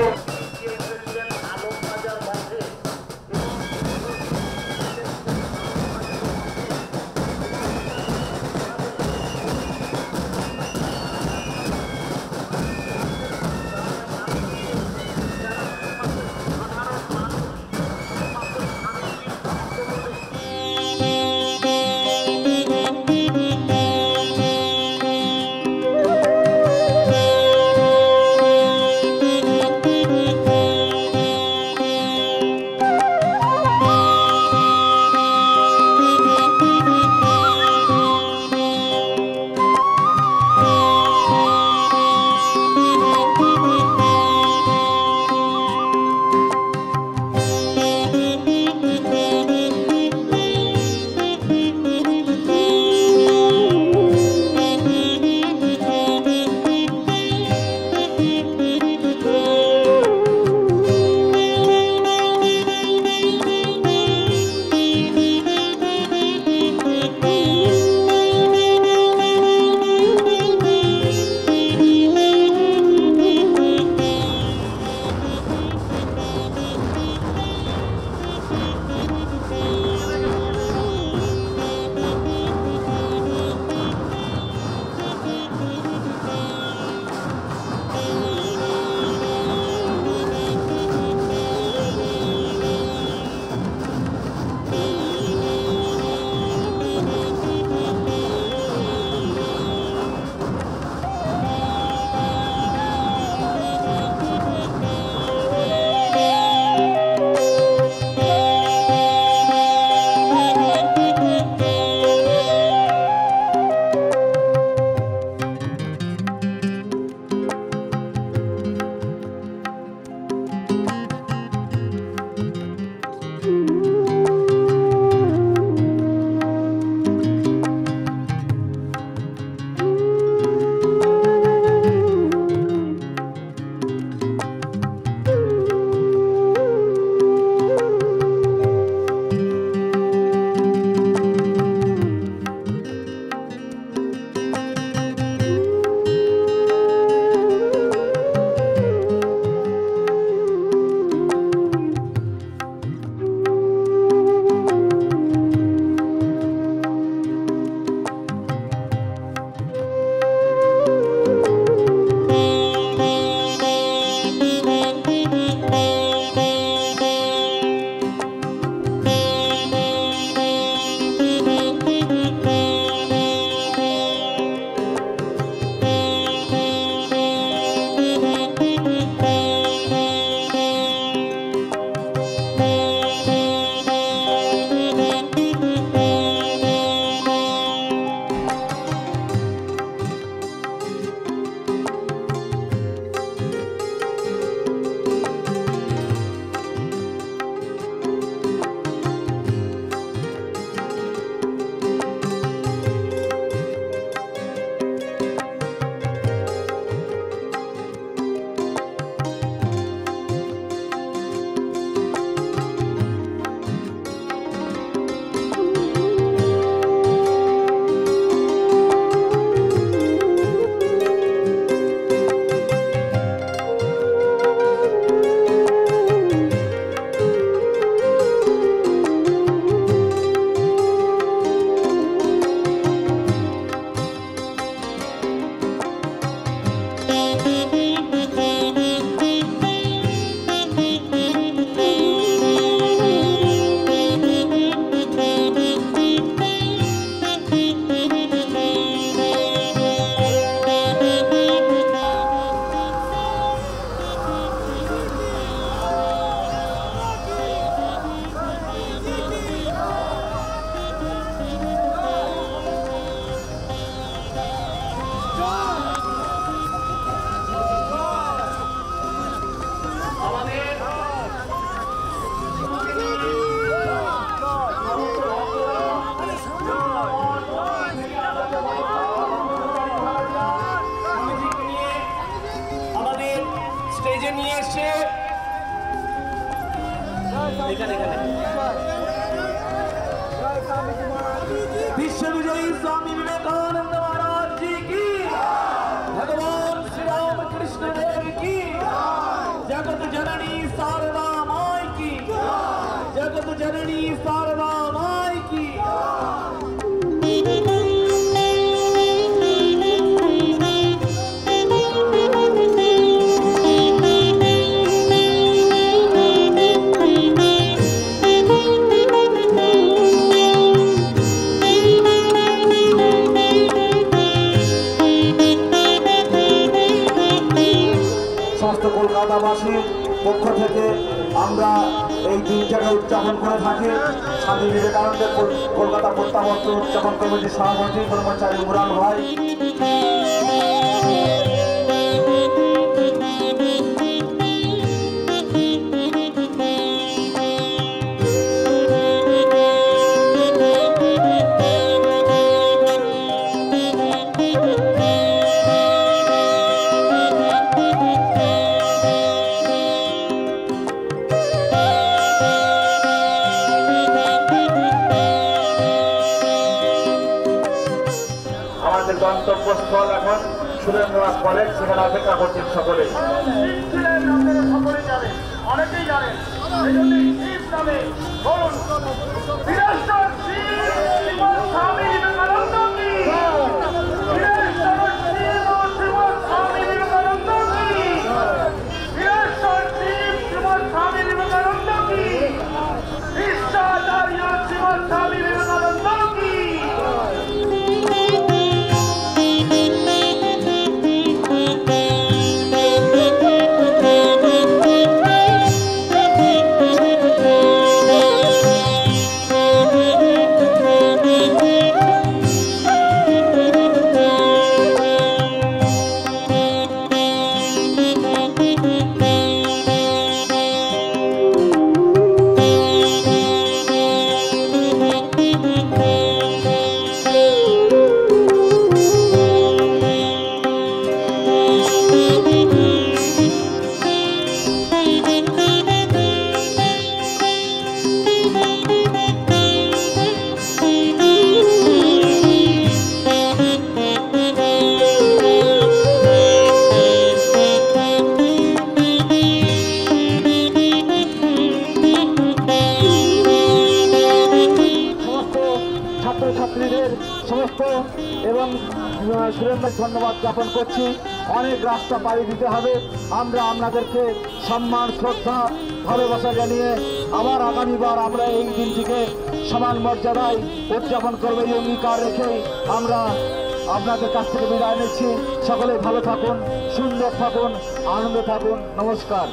Thank you. विश्व विजयी स्वामी विवेकानंद महाराज जी की, भगवान श्री राम कृष्ण देव की, जगत जननी शारदा माई की, जगत जननी शारदा माई की। কলকাতাবাসীর পক্ষ থেকে আমরা এই দিনটাকে উদযাপন করে থাকি। স্বামী বিবেকানন্দের কলকাতা প্রত্যাবর্তন উদযাপন কমিটির সভাপতি কর্মচারী মুরাল ভাই। গন্তব্যস্থল এখন সুরেন্দ্রনাথ কলেজ, সেখানে অপেক্ষা করছেন সকলে। অনেকেই জানেন এবং সুরেন্দ্র ধন্যবাদ জ্ঞাপন করছি। অনেক রাস্তা পাড়ি দিতে হবে, আমরা আপনাদেরকে সম্মান শ্রদ্ধা ভালোবাসা জানিয়ে আবার আগামীবার আমরা এই দিনটিকে সমান মর্যাদায় উদযাপন করবো এই অঙ্গীকার রেখেই আমরা আপনাদের কাছ থেকে বিদায় নিচ্ছি। সকলে ভালো থাকুন, সুন্দর থাকুন, আনন্দ থাকুন। নমস্কার।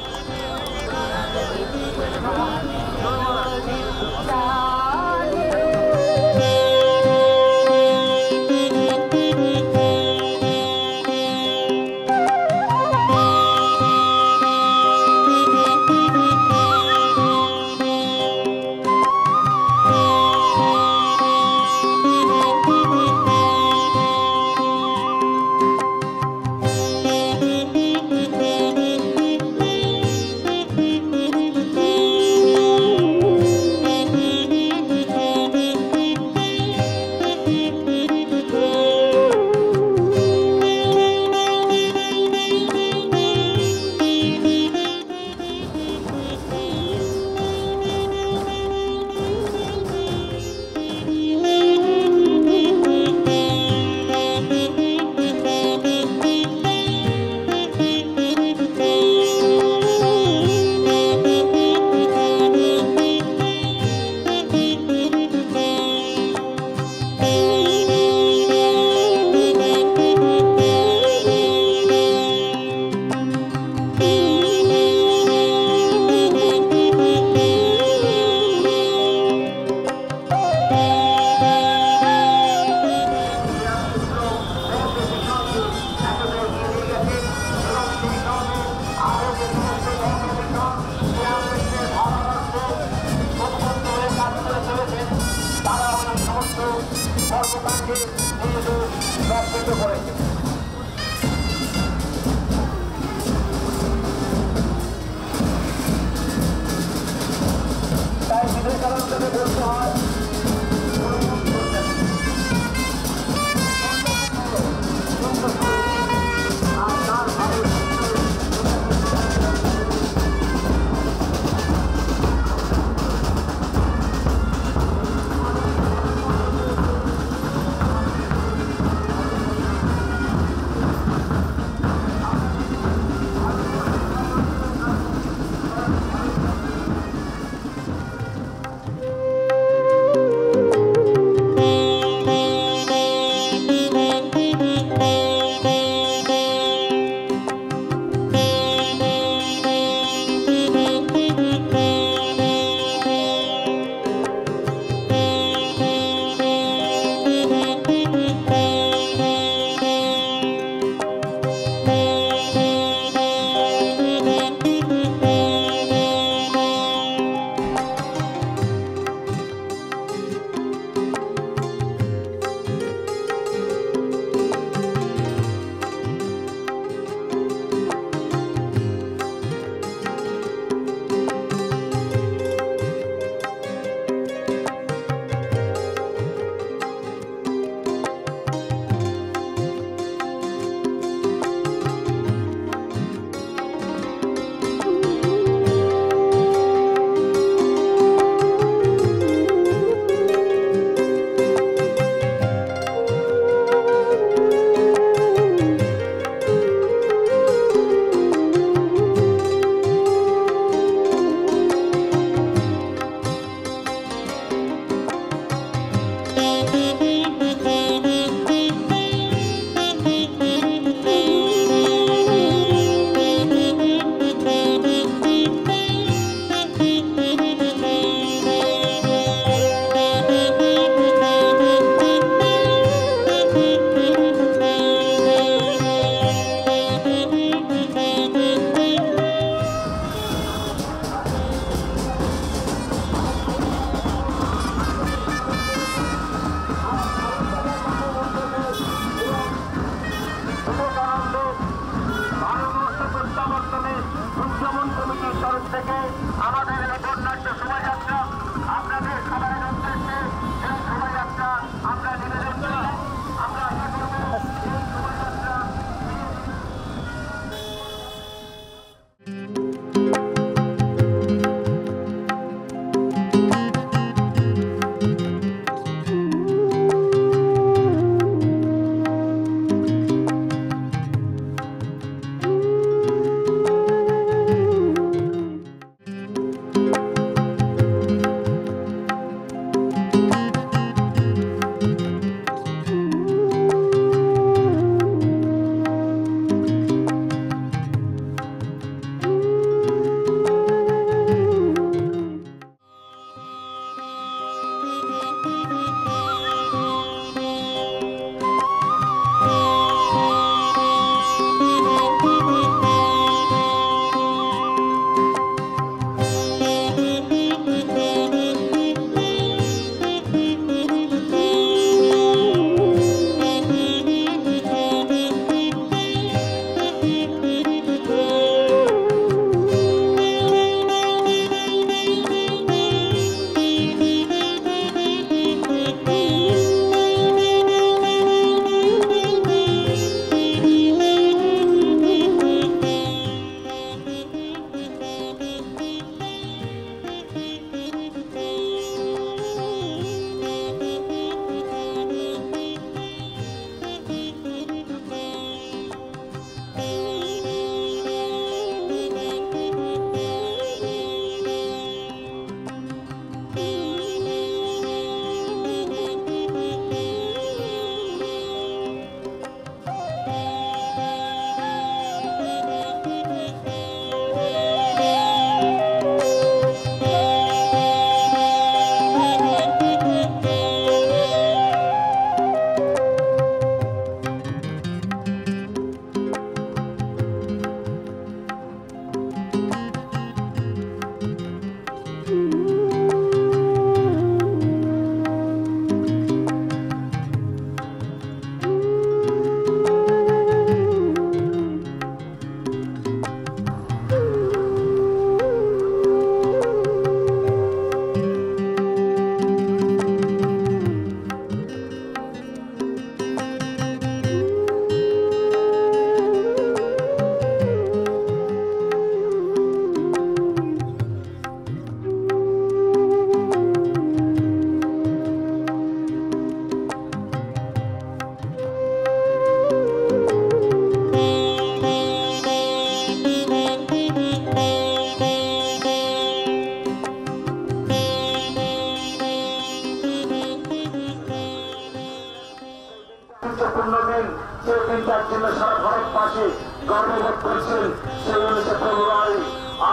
গুরুত্বপূর্ণ দিন, সেই দিনটার জন্য সারা ভারতবাসী গর্ববোধ করছেন। সেই উনিশে ফেব্রুয়ারি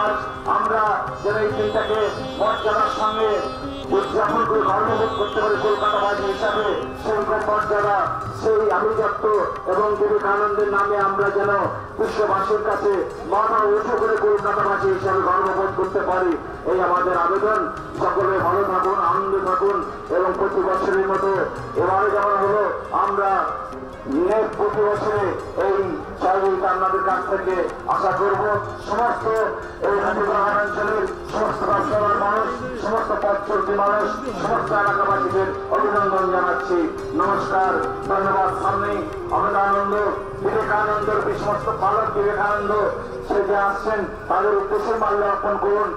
আজ আমরা যেন এই দিনটাকে মর্যাদার সঙ্গে উদযাপন করে গর্ববোধ করতে পারি কলকাতাবাসী হিসাবে, সেরকম মর্যাদা সেই আভিজাত্য এবং বিবেকানন্দের নামে আমরা যেন বিশ্ববাসীর কাছে মাথা উঁচু করে কলকাতাবাসী হিসাবে গর্ববোধ করতে পারি, এই আমাদের আবেদন। সকলে ভালো থাকুন, আনন্দ থাকুন, এবং প্রতি বছরের মতো এবারে যাওয়া হলো আমরা প্রতি বছরে এই সহযোগিতা আপনাদের কাছ থেকে আশা করব। সমস্ত এই অঞ্চলের সমস্ত ব্যবসার মানুষ, সমস্ত পথচলতি মানুষ, সমস্ত এলাকাবাসীদের অভিনন্দন জানাচ্ছি। নমস্কার, ধন্যবাদ। সামনে অমৃতানন্দ বিবেকানন্দের সমস্ত পালক বিবেকানন্দ সে যে আসছেন, তাদের উদ্দেশ্যে মাল্য অর্পণ করুন।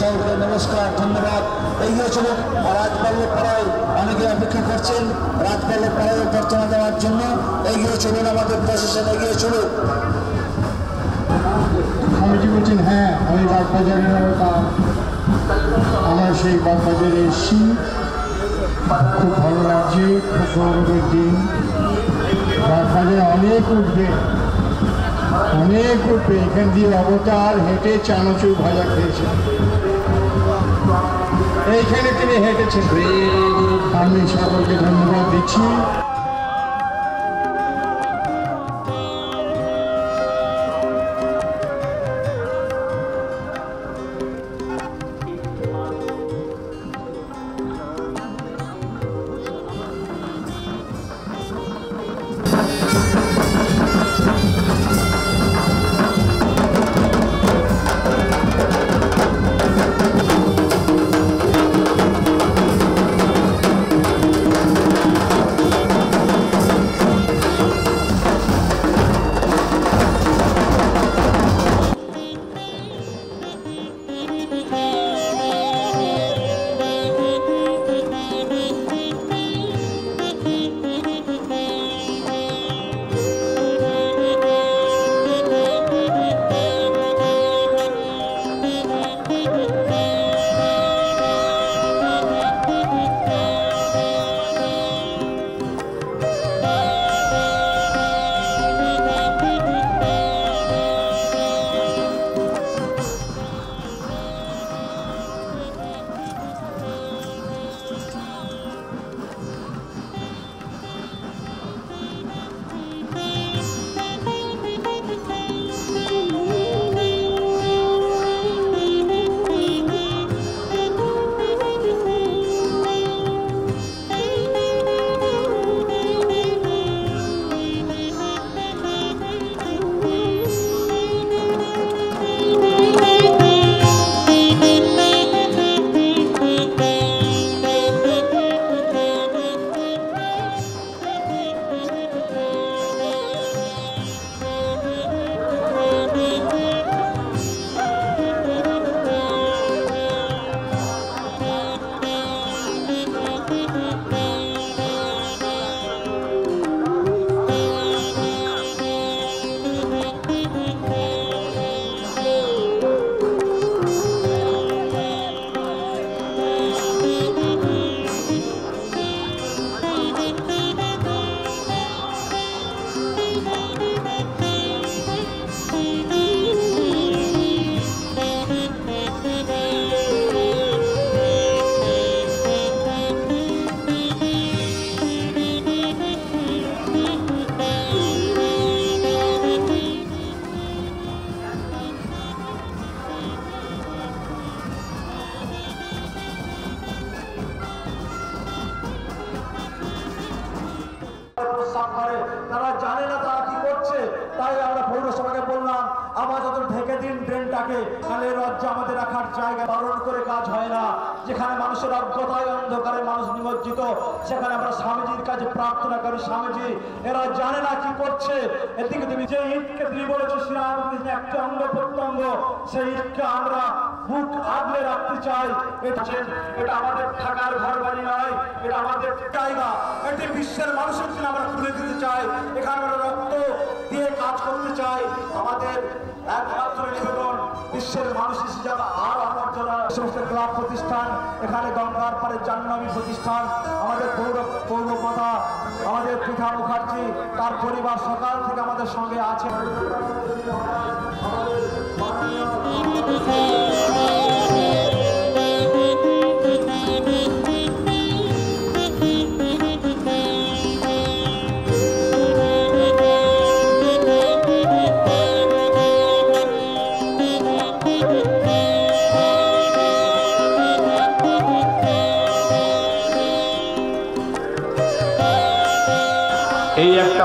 সবাইকে নমস্কার, ধন্যবাদ। এগিয়ে চলুন। রাজপালের পাড়ায় অনেকে অপেক্ষা করছেন, রাজপালের পাড়ায় প্রার্থনা দেওয়ার জন্য এগিয়ে চলুন, আমাদের প্রশাসন এগিয়ে চলুন। স্বামীজি বলছেন, হ্যাঁ আমি বাগবাজারের, আমার সেই বাগবাজারে এসছি, খুব ভালো লাগছে, খুব গৌরবের দিন। বাগবাজারে অনেক উঠবে, অনেক উঠবে, এখান দিয়ে অবতার হেঁটে চানাচুর ভাজা খেয়েছেন, এইখানে তিনি হেঁটেছেন। আমি সকলকে ধন্যবাদ দিচ্ছি। संगे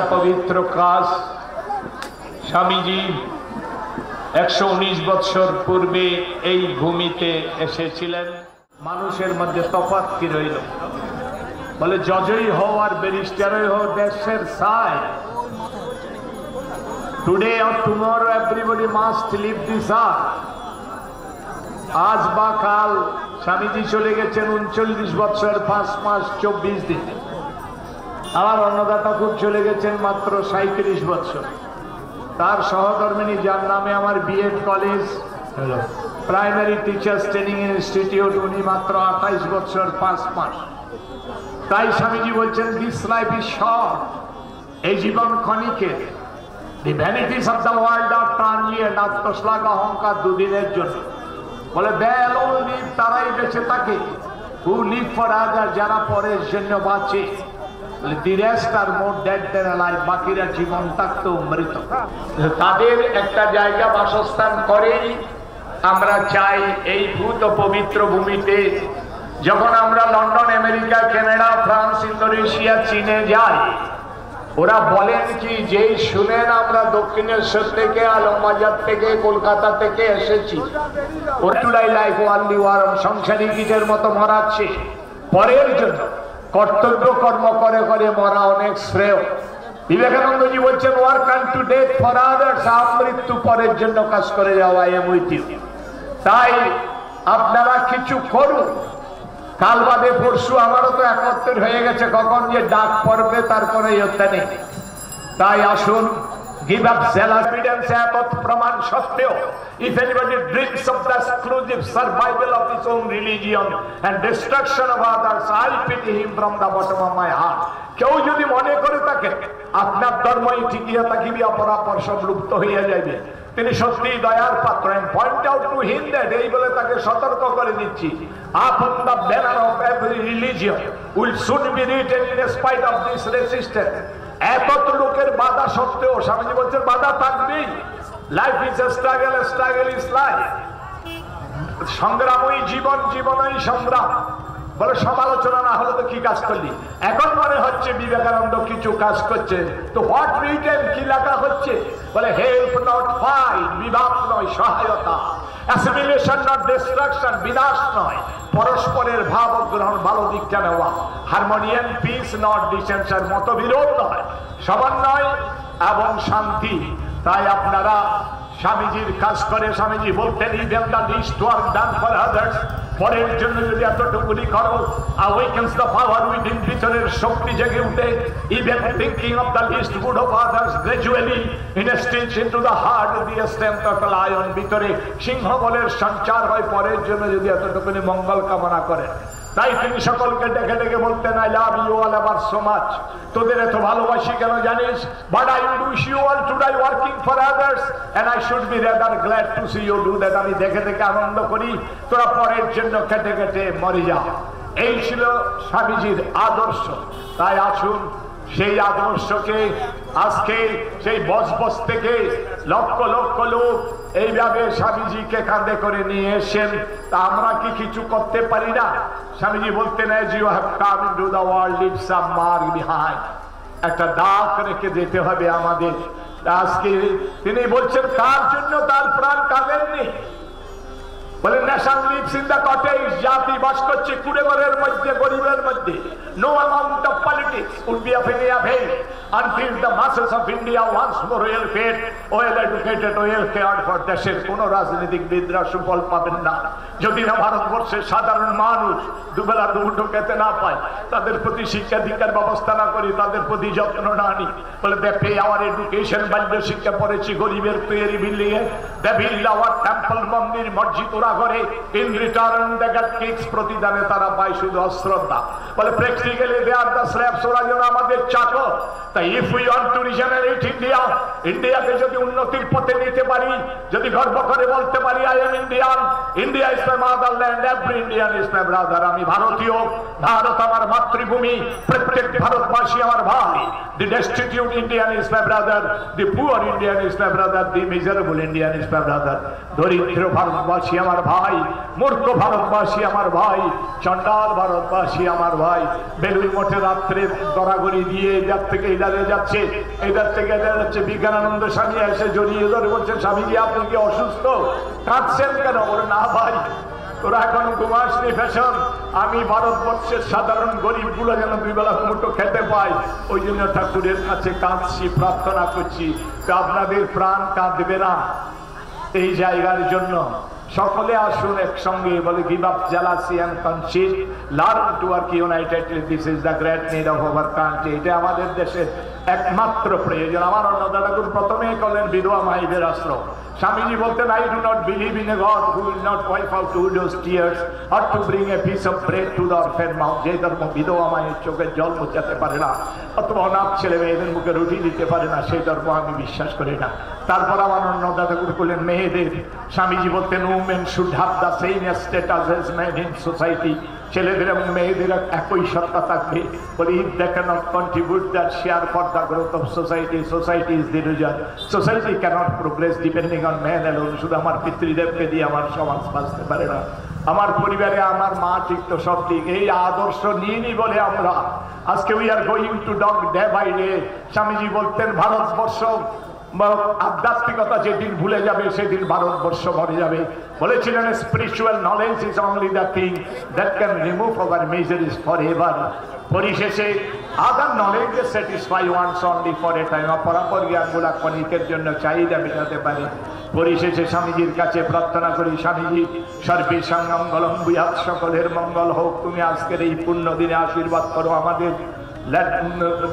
पवित्र काज स्वामीजी एक सौ उन्नीस बत्सर पूर्वे भूमिते एसेछिलेन। मानुषेर मध्य तफात कि रइल बोले जजई हो और बेरिस्टारई हो देशेर साय टुडे और tomorrow everybody must live this hour. आज बा काल स्वामीजी चले गेछेन उनचल्लिस बत्सर पाँच मास चौबीस दिन। आर अन्नदा ठाकुर चले गेछेन मात्र सैंतीस बत्सर। तार सहधर्मिणी जार नामे आमार BEd college primary teachers training institute उनी मात्र अट्ठाईस बत्सर पाँच मास। ताई स्वामीजी बोलछेन दिस लाइफ इज शॉर्ट, ए जीवन क्षणिकेर। The vanities of the world are transient, आत्मश्लाघा अहंकार दुदिनेर जन्य। बोले बेल ओ लिव ताराई बेचे थाके हु लिव फर अदार, जारा परेर जन्य बाँचे। The rest are more dead than alive, बाकीरा जीवन तक तो मृत। तादेर एक जगह बासस्थान करेई आम्रा चाई एई भूत पवित्र भूमिते। जखन आम्रा London America Canada France Indonesia चीने जाई ओरा बोलेन कि जेई शुनेन आम्रा दक्षिणेश्वर थेके आलमबाजार थेके कलकाता थेके एसेछि ओराई लाइफ ओनली वारम संसारी कीटेर मतो मराच्छे परेर जन्य। कर्तव्य कर्म करे करे मरा अनेक श्रेय। विवेकानंद जी बोलছেন work unto death for others, मृत्यु পরের জন্য কাজ করে যাও। I am with you. তাই আপনারা কিছু করুন। কাল বাদে পরশু আমারও তো একত্রিত হয়ে গেছে, কখন যে ডাক পড়বে তারপরে ইয়ত্তা নেই। তাই আসুন give up self evidence এত প্রমাণ সত্ত্বেও if anybody dreams of the exclusive survival of his own religion and destruction of others, I'll pity him from the bottom of my heart। কেউ যদি মনে করে থাকে আপনার ধর্মই ঠিকই থাকিবে অপরাপর সব লুপ্ত হইয়া যাইবে, তিনি সত্যি দয়ার পাত্র। and point out to him that এই বলে তাকে সতর্ক করে দিচ্ছি upon the banner of every religion will soon be written in spite of this resistance। এত লোকের বাধা সত্ত্বেও স্বামীজি বলছেন বাধা থাকবেই। Life is a struggle, struggle is life. সংগ্রামই জীবন, জীবনই সংগ্রাম। বলে সমালোচনা না হলে তো কি কাজ করলি। এখন মনে হচ্ছে বিবেকানন্দ কিছু কাজ করছে, তো হোয়াট রিটেন কি লেখা হচ্ছে? বলে হেল্প নট ফাইট, বিবাদ নয় সহায়তা। অ্যাসিমিলেশন নট ডিস্ট্রাকশন, বিনাশ নয় পরস্পরের ভাব গ্রহণ, ভালো দিকটা নেওয়া। হারমোনিয়ান পিস নট ডিসেনশন, মতবিরোধ নয় সমন্বয় এবং শান্তি। তাই আপনারা স্বামীজির কাজ করে। স্বামীজি বলতেন even the least work done for others, পরের জন্য যদি এতটুকুনি করো আওয়েকেন্স দ্য পাওয়ার উইদিন, ভিতরের শক্তি জেগে উঠে। Even thinking of the least good of others gradually ইনস্টিলস into the heart the strength of the lion, ভিতরে সিংহ বলের সঞ্চার হয় পরের জন্য যদি এতটুকুনি মঙ্গল কামনা করেন। তাই তিনি সকলকে ডেকে ডেকে বলতেন I love you all ever so much, তোদের এত ভালোবাসি কেন জানিস? But I wish you all today working for others and I should be rather glad to see you do that. আমি দেখে দেখে আনন্দ করি, তোরা পরের জন্য কেটে কেটে মরে যা। এই ছিল স্বামীজির আদর্শ। তাই আসুন সেই আদর্শকে আজকে সেই বজবজ থেকে লক্ষ লক্ষ লোক এইভাবে স্বামীজিকে কাঁধে করে নিয়ে এসেন। তা আমরা কি কিছু করতে পারি না? স্বামীজি বলতেন you have come into the world, leave some mark behind, একটা দাগ রেখে যেতে হবে আমাদের। আজকে তিনি বলছেন তার জন্য তার প্রাণ কাঁদেননি, person lives in the cottage, jati bash korche kuregorer moddhe goriber moddhe. No amount of politics would be of any avail until the masses of India once more well fed, well educated, well cared for. Desher kono rajnitik bidra sufol paben na jodi na bharatborsher sadharon manush dubela dubuto khete na pay, tader proti shikkha dikar byabostha na kori, tader proti jotno na ni, bole they pay our education bajjo shikkha porechi goriber toyeri building e they build our temple mandir masjid ora kore, in return they get kicks protidane tara pay shudhu ashraddha, bole practically they are the slaves, ora jeno amader chakor. Tai if we want to regenerate India, India ke jodi unnotir pothe nite pari, jodi gorbo kore bolte pari I am Indian, India is my motherland, every Indian is my brother. Ami bharatiyo, bharat amar matribhumi, pratyek bharatbashi amar bhai. The destitute Indian is my brother, the poor Indian is my brother, the miserable Indian is my brother. Doritro bharatbashi amar bhai, murkho bharatbashi amar bhai, chandal bharatbashi amar bhai. Belui mote ratre goragori diye jab theke idare jacche, idar theke idare jacche. Vivekananda Swami eshe joriye dhore bolche, Swami ji apni ki osusto, কাঁদছেন কেন? ওর না ভাই, তোরা এখন ঘুমাসনি fashion, আমি ভারতবর্ষের সাধারণ গরিবগুলো যেন দুই বেলা মুঠো খেতে পাই, ওই জন্য ঠাকুরের কাছে কাঁদছি, প্রার্থনা করছি। আপনাদের প্রাণ কাঁদবে না এই জায়গার জন্য? সকলে আসুন একসঙ্গে বলে give up jealousy and consist, learn to work unitedly, this is the great need of our country. এটা আমাদের দেশের একমাত্র প্রয়োজন। আমার অন্নদা ঠাকুর প্রথমেই করলেন বিধবা মায়েদের আশ্রম। স্বামীজি বলতেন, I do not believe in a god who will not wipe out উডোজ tears or to bring a piece of bread to the orphan mouth. যে ধর্ম বিধবা মায়ের চোখের জল মোচাতে পারে না অথবা অনাথ ছেলে মেয়েদের মুখে রুটি দিতে পারে না, সেই ধর্ম আমি বিশ্বাস করি না। তারপর আমার অন্নদা ঠাকুর করলেন মেয়েদের। স্বামীজি বলতেন, women should have the same status as men in society. ছেলেদের এবং মেয়েদের একই সত্তা থাকবে। বলি if they cannot contribute that share for the growth of society, society is the result. Society cannot progress depending on men alone. শুধু আমার পিতৃদেবকে দিয়ে আমার সমাজ বাঁচতে পারে না। আমার পরিবারে আমার মা ঠিক তো সব ঠিক, এই আদর্শ নিয়ে নি বলে আমরা আজকে we are going to dog day by day. Swamiji বলতেন, ভারতবর্ষ আধ্যাত্মিকতা যেদিন ভুলে যাবে সেদিন ভারতবর্ষ মরে যাবে। বলেছিলেন, spiritual knowledge is only the thing that can remove our miseries for ever. পরিশেষে other knowledge satisfy once only for a time. অপরাপর জ্ঞানগুলা ক্ষণিকের জন্য চাহিদা মেটাতে পারে। পরিশেষে স্বামীজির কাছে প্রার্থনা করি, স্বামীজি সর্বে সাঙ্গলম বিহাত, সকলের মঙ্গল হোক। তুমি আজকের এই পূর্ণ দিনে আশীর্বাদ করো আমাদের। Let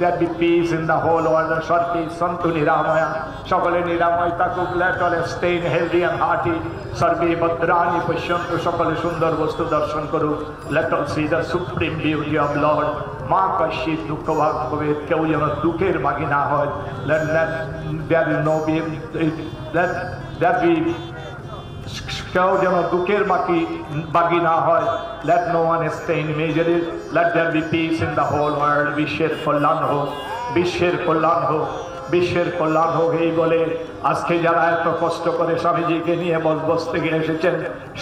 there be peace in the whole world. Sarve santu niramaya, sakale niramaya takuk. Let all stay healthy and hearty. Sarve badrani pashyantu, sakale sundar vastu darshan karu. Let all see the supreme beauty of Lord. Ma kashi dukha bhag bhavet, keu jana dukher bhagi na hoy. Let let there be no be let there be keu jana dukher bhagi bhagi na hoy. Let no one stay in misery. Let there be peace in the whole world. Bisher kollan ho, bisher kollan ho, bisher kollan ho. Ei bole আজকে যারা এত কষ্ট করে স্বামীজিকে নিয়ে বসবস থেকে এসেছেন,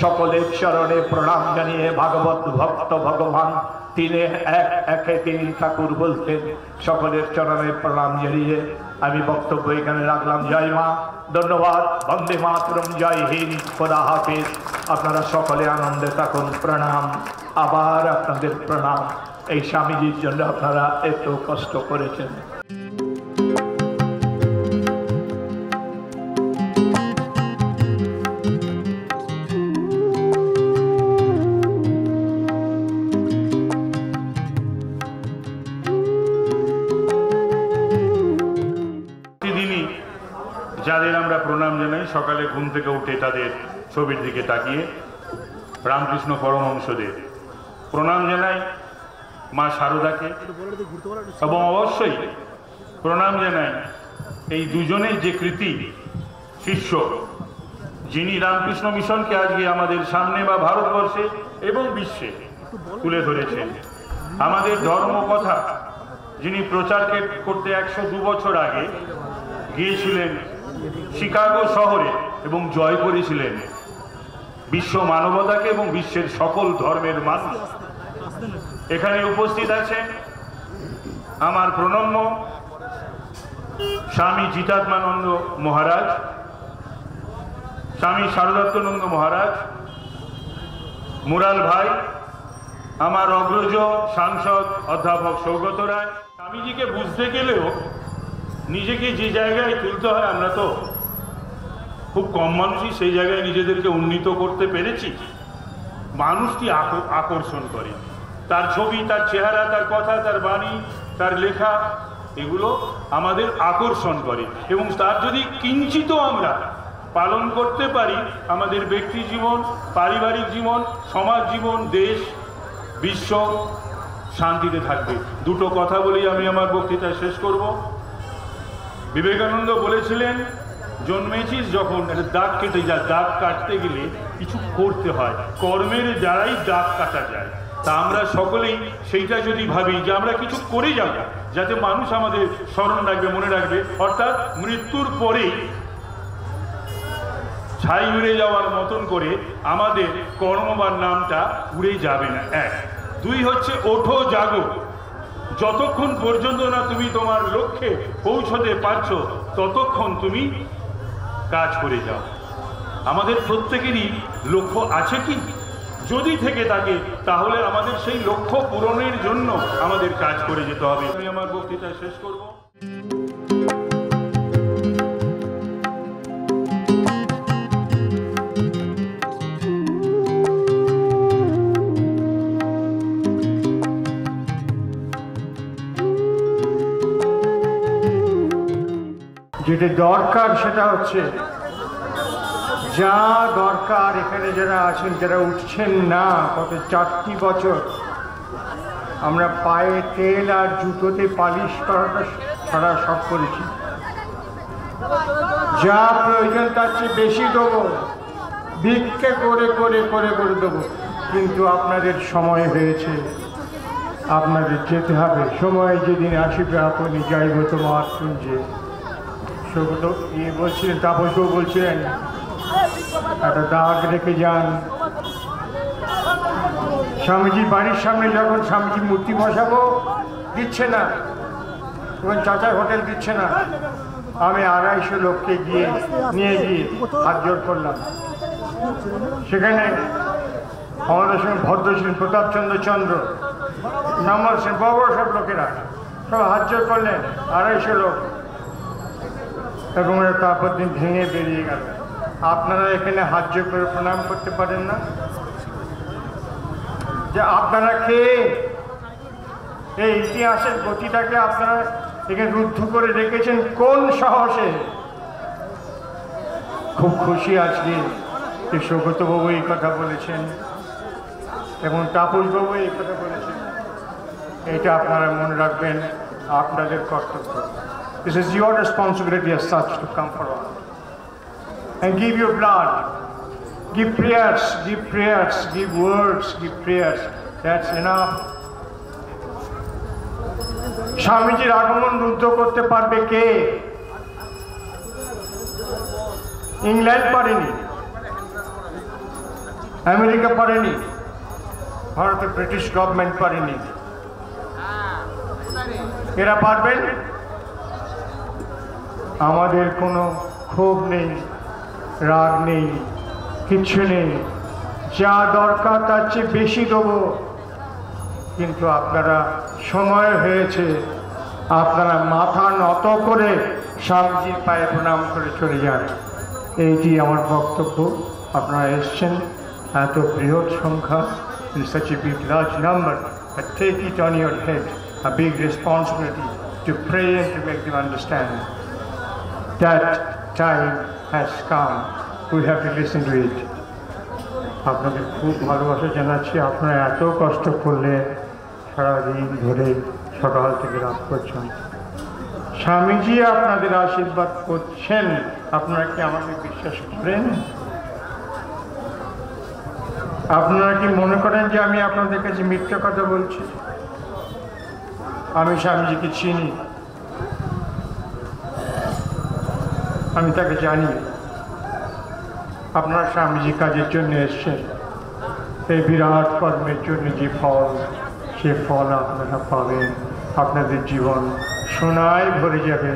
সকলের চরণে প্রণাম জানিয়ে ভাগবত ভক্ত ভগবান তিনে এক একে তিন ঠাকুর বলতেন, সকলের চরণে প্রণাম জানিয়ে আমি বক্তব্য এখানে রাখলাম। জয় মা, ধন্যবাদ, বন্দে মাতরম, জয় হিন্দ, খোদা হাফিজ। আপনারা সকলে আনন্দে থাকুন। প্রণাম, আবার আপনাদের প্রণাম। এই স্বামীজির জন্য আপনারা এত কষ্ট করেছেন। সকালে ঘুম থেকে উঠে তাদের ছবির দিকে তাকিয়ে রামকৃষ্ণ পরমহংসদের প্রণাম জানাই, মা শারদাকে, এবং অবশ্যই প্রণাম জানাই এই দুজনের যে কৃতি শিষ্য, যিনি রামকৃষ্ণ মিশনকে আজকে আমাদের সামনে বা ভারতবর্ষে এবং বিশ্বে তুলে ধরেছেন। আমাদের ধর্মকথা যিনি প্রচার করতে একশো দু বছর আগে গিয়েছিলেন শিকাগো শহরে এবং জয় করেছিলেন, বিশ্ব মানবতাকে এবং বিশ্বের সকল ধর্মের মানুষ এখানে উপস্থিত আছেন। আমার প্রণম্য স্বামী জিতাত্মানন্দ মহারাজ, স্বামী শারদাত্মানন্দ মহারাজ, मुराल भाई हमार अग्रज सांसद अध्यापक सौगत राय स्वामीजी के बुझते गेलेও निजेके जे जगह तुलते हैं आमरा तो खूब कम मानुषी से जगह निजेदेरके उन्नीत करते पेरेछि मानुषटी आकर्षण करे तार छवि तार चेहरा तार कथा तार बाणी तार लेखा एगुलो आमादेर आकर्षण करे एबं तार यदि किंचित आमरा पालन करते पारी आमादेर व्यक्ति जीवन पारिवारिक जीवन समाज जीवन देश विश्व शांतिते थाकबे। दुटो कथा बोलेई आमि आमार बक्तृता शेष करब। विवेकानंद बोलेछिलेन जन्मेछिस जखन एक दाग केटे जा दाग काटते गेले किछु करते हय कर्मेर द्वाराई दाग काटा जाय ता आमरा सकलेई सेटा यदि भाबी जे आमरा किछु करे যাব যাতে মানুষ আমাদের স্মরণ রাখবে মনে রাখবে অর্থাৎ মৃত্যুর পরে ছাই উড়ে যাওয়ার মতন করে আমাদের কর্মবার নামটা উড়ে যাবে না। এক দুই হচ্ছে ওঠো জাগো যতক্ষণ পর্যন্ত না তুমি তোমার লক্ষ্যে পৌঁছতে পারছো ততক্ষণ তুমি কাজ করে যাও। আমাদের প্রত্যেকেরই লক্ষ্য আছে কি যদি থেকে থাকে তাহলে আমাদের সেই লক্ষ্য পূরণের জন্য আমাদের কাজ করে যেতে হবে। আমি আমার বক্তৃতা শেষ করব। যেটা দরকার সেটা হচ্ছে যা দরকার এখানে যারা আছেন যারা উঠছেন না কত চারটি বছর আমরা পায়ে তেল আর জুতোতে পালিশ করাটা ছাড়া সব করেছি। যা প্রয়োজন তার চেয়ে বেশি দেবো ভিক্ষে করে করে করে করে দেবো কিন্তু আপনাদের সময় হয়েছে আপনাদের যেতে হবে। সময় যেদিন আসবে আপনি যাইব তোমার পুঞ্জে। সৌগত ইয়ে বলছিলেন তাপসও বলছিলেন একটা দাগ রেখে যান। স্বামীজি বাড়ির সামনে যখন স্বামীজি মূর্তি বসাবো দিচ্ছে না তখন চাচা হোটেল দিচ্ছে না আমি আড়াইশো লোককে গিয়ে নিয়ে গিয়ে হাত জোড় করলাম। সেখানে আমাদের সঙ্গে ভদ্র ছিলেন প্রতাপচন্দ্র চন্দ্র নাম্বার ছিলেন বড় বড় সব লোকেরা সব হাত জোড় করলেন আড়াইশো লোক এবং ওরা তারপর দিন ভেঙে বেরিয়ে গেল। আপনারা এখানে হাত জোড় করে প্রণাম করতে পারেন না যে আপনারা কে এই ইতিহাসের গতিটাকে আপনারা এখানে রুদ্ধ করে রেখেছেন কোন সাহসে? খুব খুশি আজকে যে সৌগতবাবু এই কথা বলেছেন এবং তাপসবাবু এই কথা বলেছেন। এটা আপনারা মনে রাখবেন আপনাদের কর্তব্য। This is your responsibility as such to come forward and give your blood, give prayers, give prayers, give words, give prayers. That's enough. স্বামীজির আগমন রুদ্ধ করতে পারবে কে? ইংল্যান্ড পারেনি, আমেরিকা পারেনি, ভারতের ব্রিটিশ গভর্নমেন্ট পারেনি। এরা পারবেন। আমাদের কোনো ক্ষোভ নেই, রাগ নেই, কিচ্ছু নেই। যা দরকার তার চেয়ে বেশি দেবো কিন্তু আপনারা সময় হয়েছে আপনারা মাথা নত করে স্বামীজির পায়ে প্রণাম করে চলে যান। এইটি আমার বক্তব্য। আপনারা এসছেন এত বৃহৎ সংখ্যা, in such a big large number, but take it on your head, a big responsibility to pray and to make them understand. That time has come. We have to listen to it. আপনাদের খুব ভালোবাসা জানাচ্ছি। আপনারা এত কষ্ট করলে সারাদিন ধরে সকাল থেকে রাত পর্যন্ত স্বামীজি আপনাদের আশীর্বাদ করছেন। আপনারা কি আমাকে বিশ্বাস করেন? আপনারা কি মনে করেন যে আমি আপনাদের কাছে মিথ্যা কথা বলছি? আমি স্বামীজিকে চিনি, আমি তাকে জানি। আপনার স্বামীজি কাজের জন্য এসছেন, এই বিরাট কর্মের জন্য যে ফল সে ফল আপনারা পাবেন। আপনাদের জীবন সোনায় ভরে যাবে,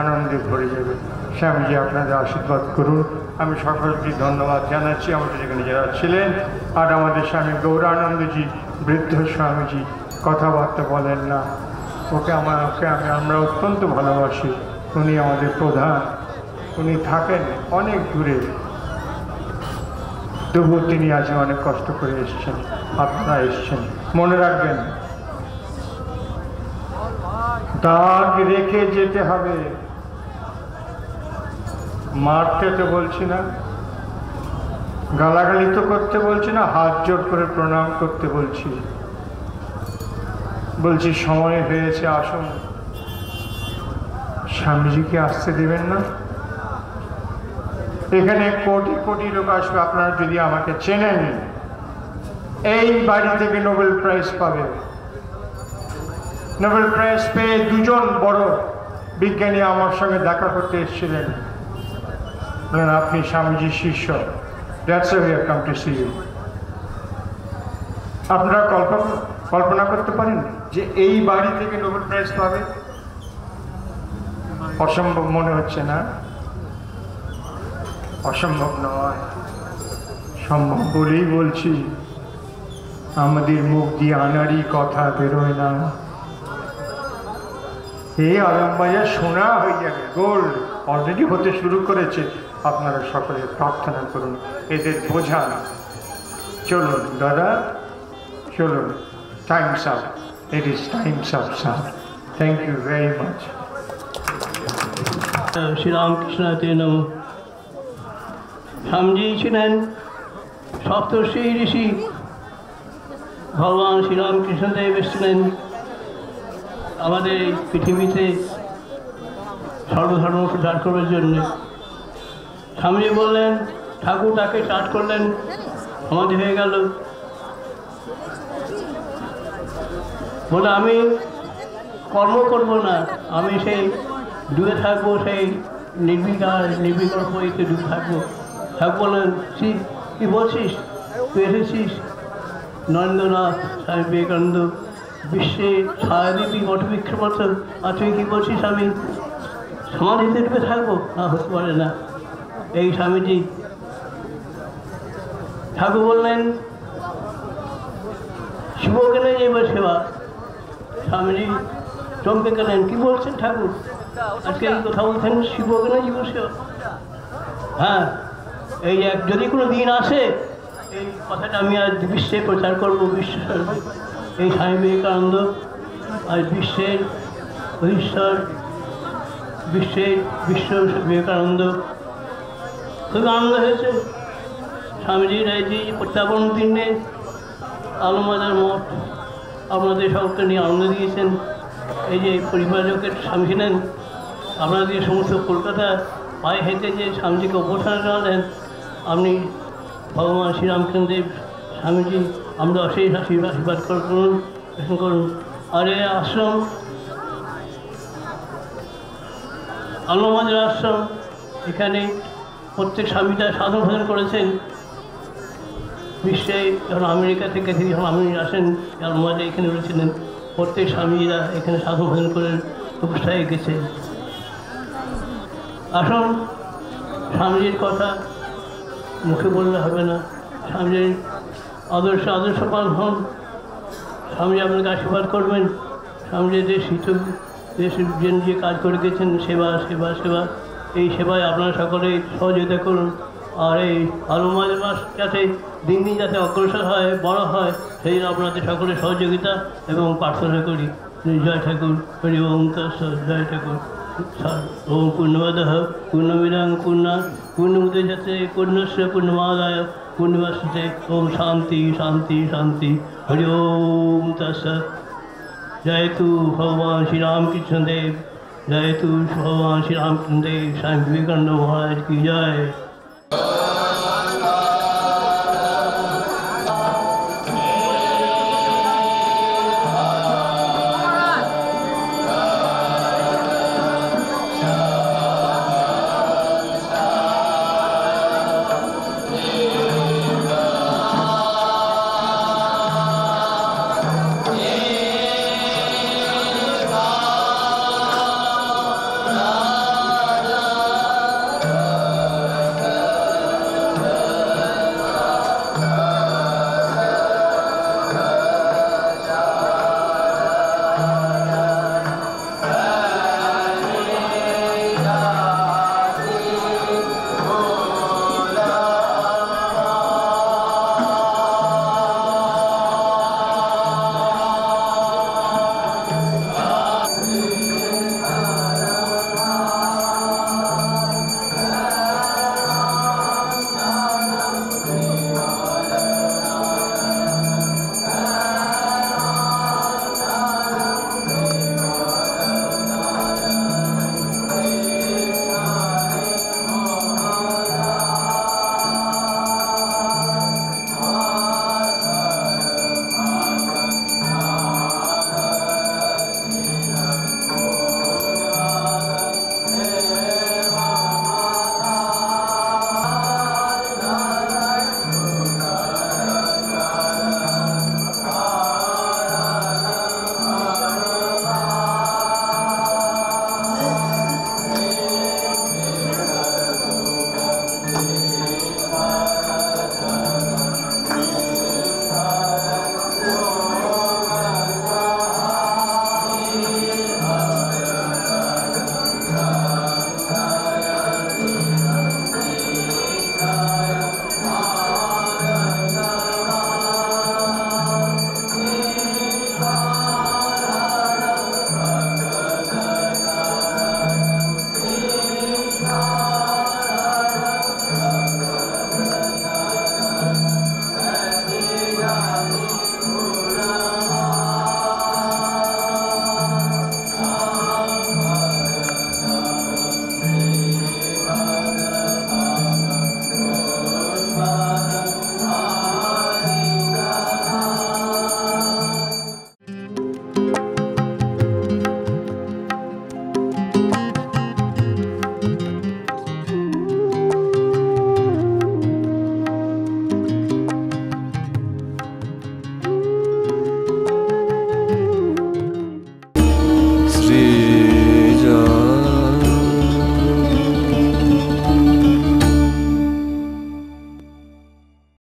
আনন্দে ভরে যাবে। स्वामीजी आपनादेर आशीर्वाद करुन आमि सकलके धन्यवाद जानाच्छि आमादेर एखाने जारा छिलेन और आमादेर स्वामी गौरानंदजी वृद्ध स्वामीजी कथाबार्ता बोलेन ना ओके आमाके आमि आमरा अत्यंत भालोबासि उनि आमादेर प्रधान उनि थाकेन अनेक दूरे तबुओ तिनि आज अनेक कष्ट करे एसेछेन आपनारा एसेछेन मने राखबेन दाग रेखे जेते हबे मारते तो बोलছি না गालागाली तो करते बोलছি না हाथ जोड़ करे प्रणाम करते बोलছি बोलছি समय হয়েছে আসুন স্বামীজিকে আসতে দিবেন না এখানে কোটি কোটি লোক আসবে আপনারা যদি আমাকে চেনেন এই বাড়ি থেকে নোবেল প্রাইজ পাবে নোবেল প্রাইজ পেয়ে দুজন বড় বিজ্ঞানী আমার সঙ্গে দেখা করতে এসেছিলেন Then आपने स्वामीजी शिष्य that's why we have come to see you अपना कल्पना कल्पना करते पारें जे एई बाड़ी थेके नोबेल प्राइज पाबे असम्भव मने होच्छे ना असम्भव नय सम्भव बोलेई बोलछि आमादेर मुख दिये आनारी कथा बेरोय ना ए आलमबाजा सोना हये जाबे गोल्ड अलरेडी होते शुरू करेছে আপনারা সকলে প্রার্থনা করুন এদের বোঝান চলুন দাদা চলুন Times up it is Times up sir thank you very much Shri Ramakrishna তেনম স্বামীজি ছিলেন সপ্তর্ষি ঋষি ভগবান শ্রী রামকৃষ্ণ দেব ছিলেন আমাদের পৃথিবীতে सर्वधर्म उद्धार कर स्वामी बोलें ठाकुर ताके स्टार्ट कर लें हमारे हो गल बोले आमी कर्म करब ना आमी से दूरे थाकबो से निर्विकार निर्विकल्प होते दूर थाकबो ठाकुर बोलें सी कि बोलছিস तु एसेছিস नरेंद्रनाथ स्वामी विवेकानंद विश्वे छायादीपी वटवृक्षमात्र आर तुई कि बोलছিস आमी समाधि रूपे थकब ना होते परे ना यही स्वामीजी ठाकुर बोलें शिव गले जेब सेवा स्वामीजी चमके गलें कि बोलें ठाकुर आज के कथा बोलें शिव गले जीव सेवा हाँ यदि को दिन आसे कथाटा आमि आज विश्वे प्रचार करब विश्व यही स्वामी विवेकानंद आज विश्वर भविष्य विश्व विश्व विवेकानंद खूब आनंद हो स्वामीजी रायजी प्रत्यापन दिन में आलमबाजार मठ अपन सबके लिए आनंद दिए परिवारक स्वामी छें अपना दिए समस्त कलकता पाए हेटे जे स्वामीजी के उपासना करालें अपनी भगवान श्रीरामकृष्ण देव स्वामीजी हमें अशेष आशीर्वाद कर और ये आश्रम आलमबाजार आश्रम एखे प्रत्येक स्वामीरा साधन भजन करेছেন विश्व जो अमेरिका जो आमी आसें आलमबाजार एखे रही प्रत्येक स्वामीरा एखे साधन भजन कर तपस्या गेছে आसन स्वामीजी कथा मुखे बोलने हबे ना स्वामीजी आदर्श आदर्शपाल हन स्वामीजी आपनाके आशीर्वाद करबें स्वामीजी देश हित देशर जन जो काज कर गेছেন सेवा सेवा सेवा यही सेवा अपना सकले सहयोगिता कर और आलमबाजार जाते दिन दिन जाते अग्रसर है बड़ा है से अपना सकले सहयोगिता एवं प्रार्थना करी जय ठाकुर हरि ओंकार जय ठाकुर ओम पूर्णमदः पूर्णमिदं पूर्णात् पूर्णमुदच्यते पूर्णस्य पूर्णमादाय पूर्णमेवावशिष्यते ओम शांति शांति शांति हरि ओम तत्सत् जय तु भगवान श्री रामकृष्ण देव जय तु भगवान श्री रामकृष्ण देव स्वामी विवेकानंद महाराज की जय।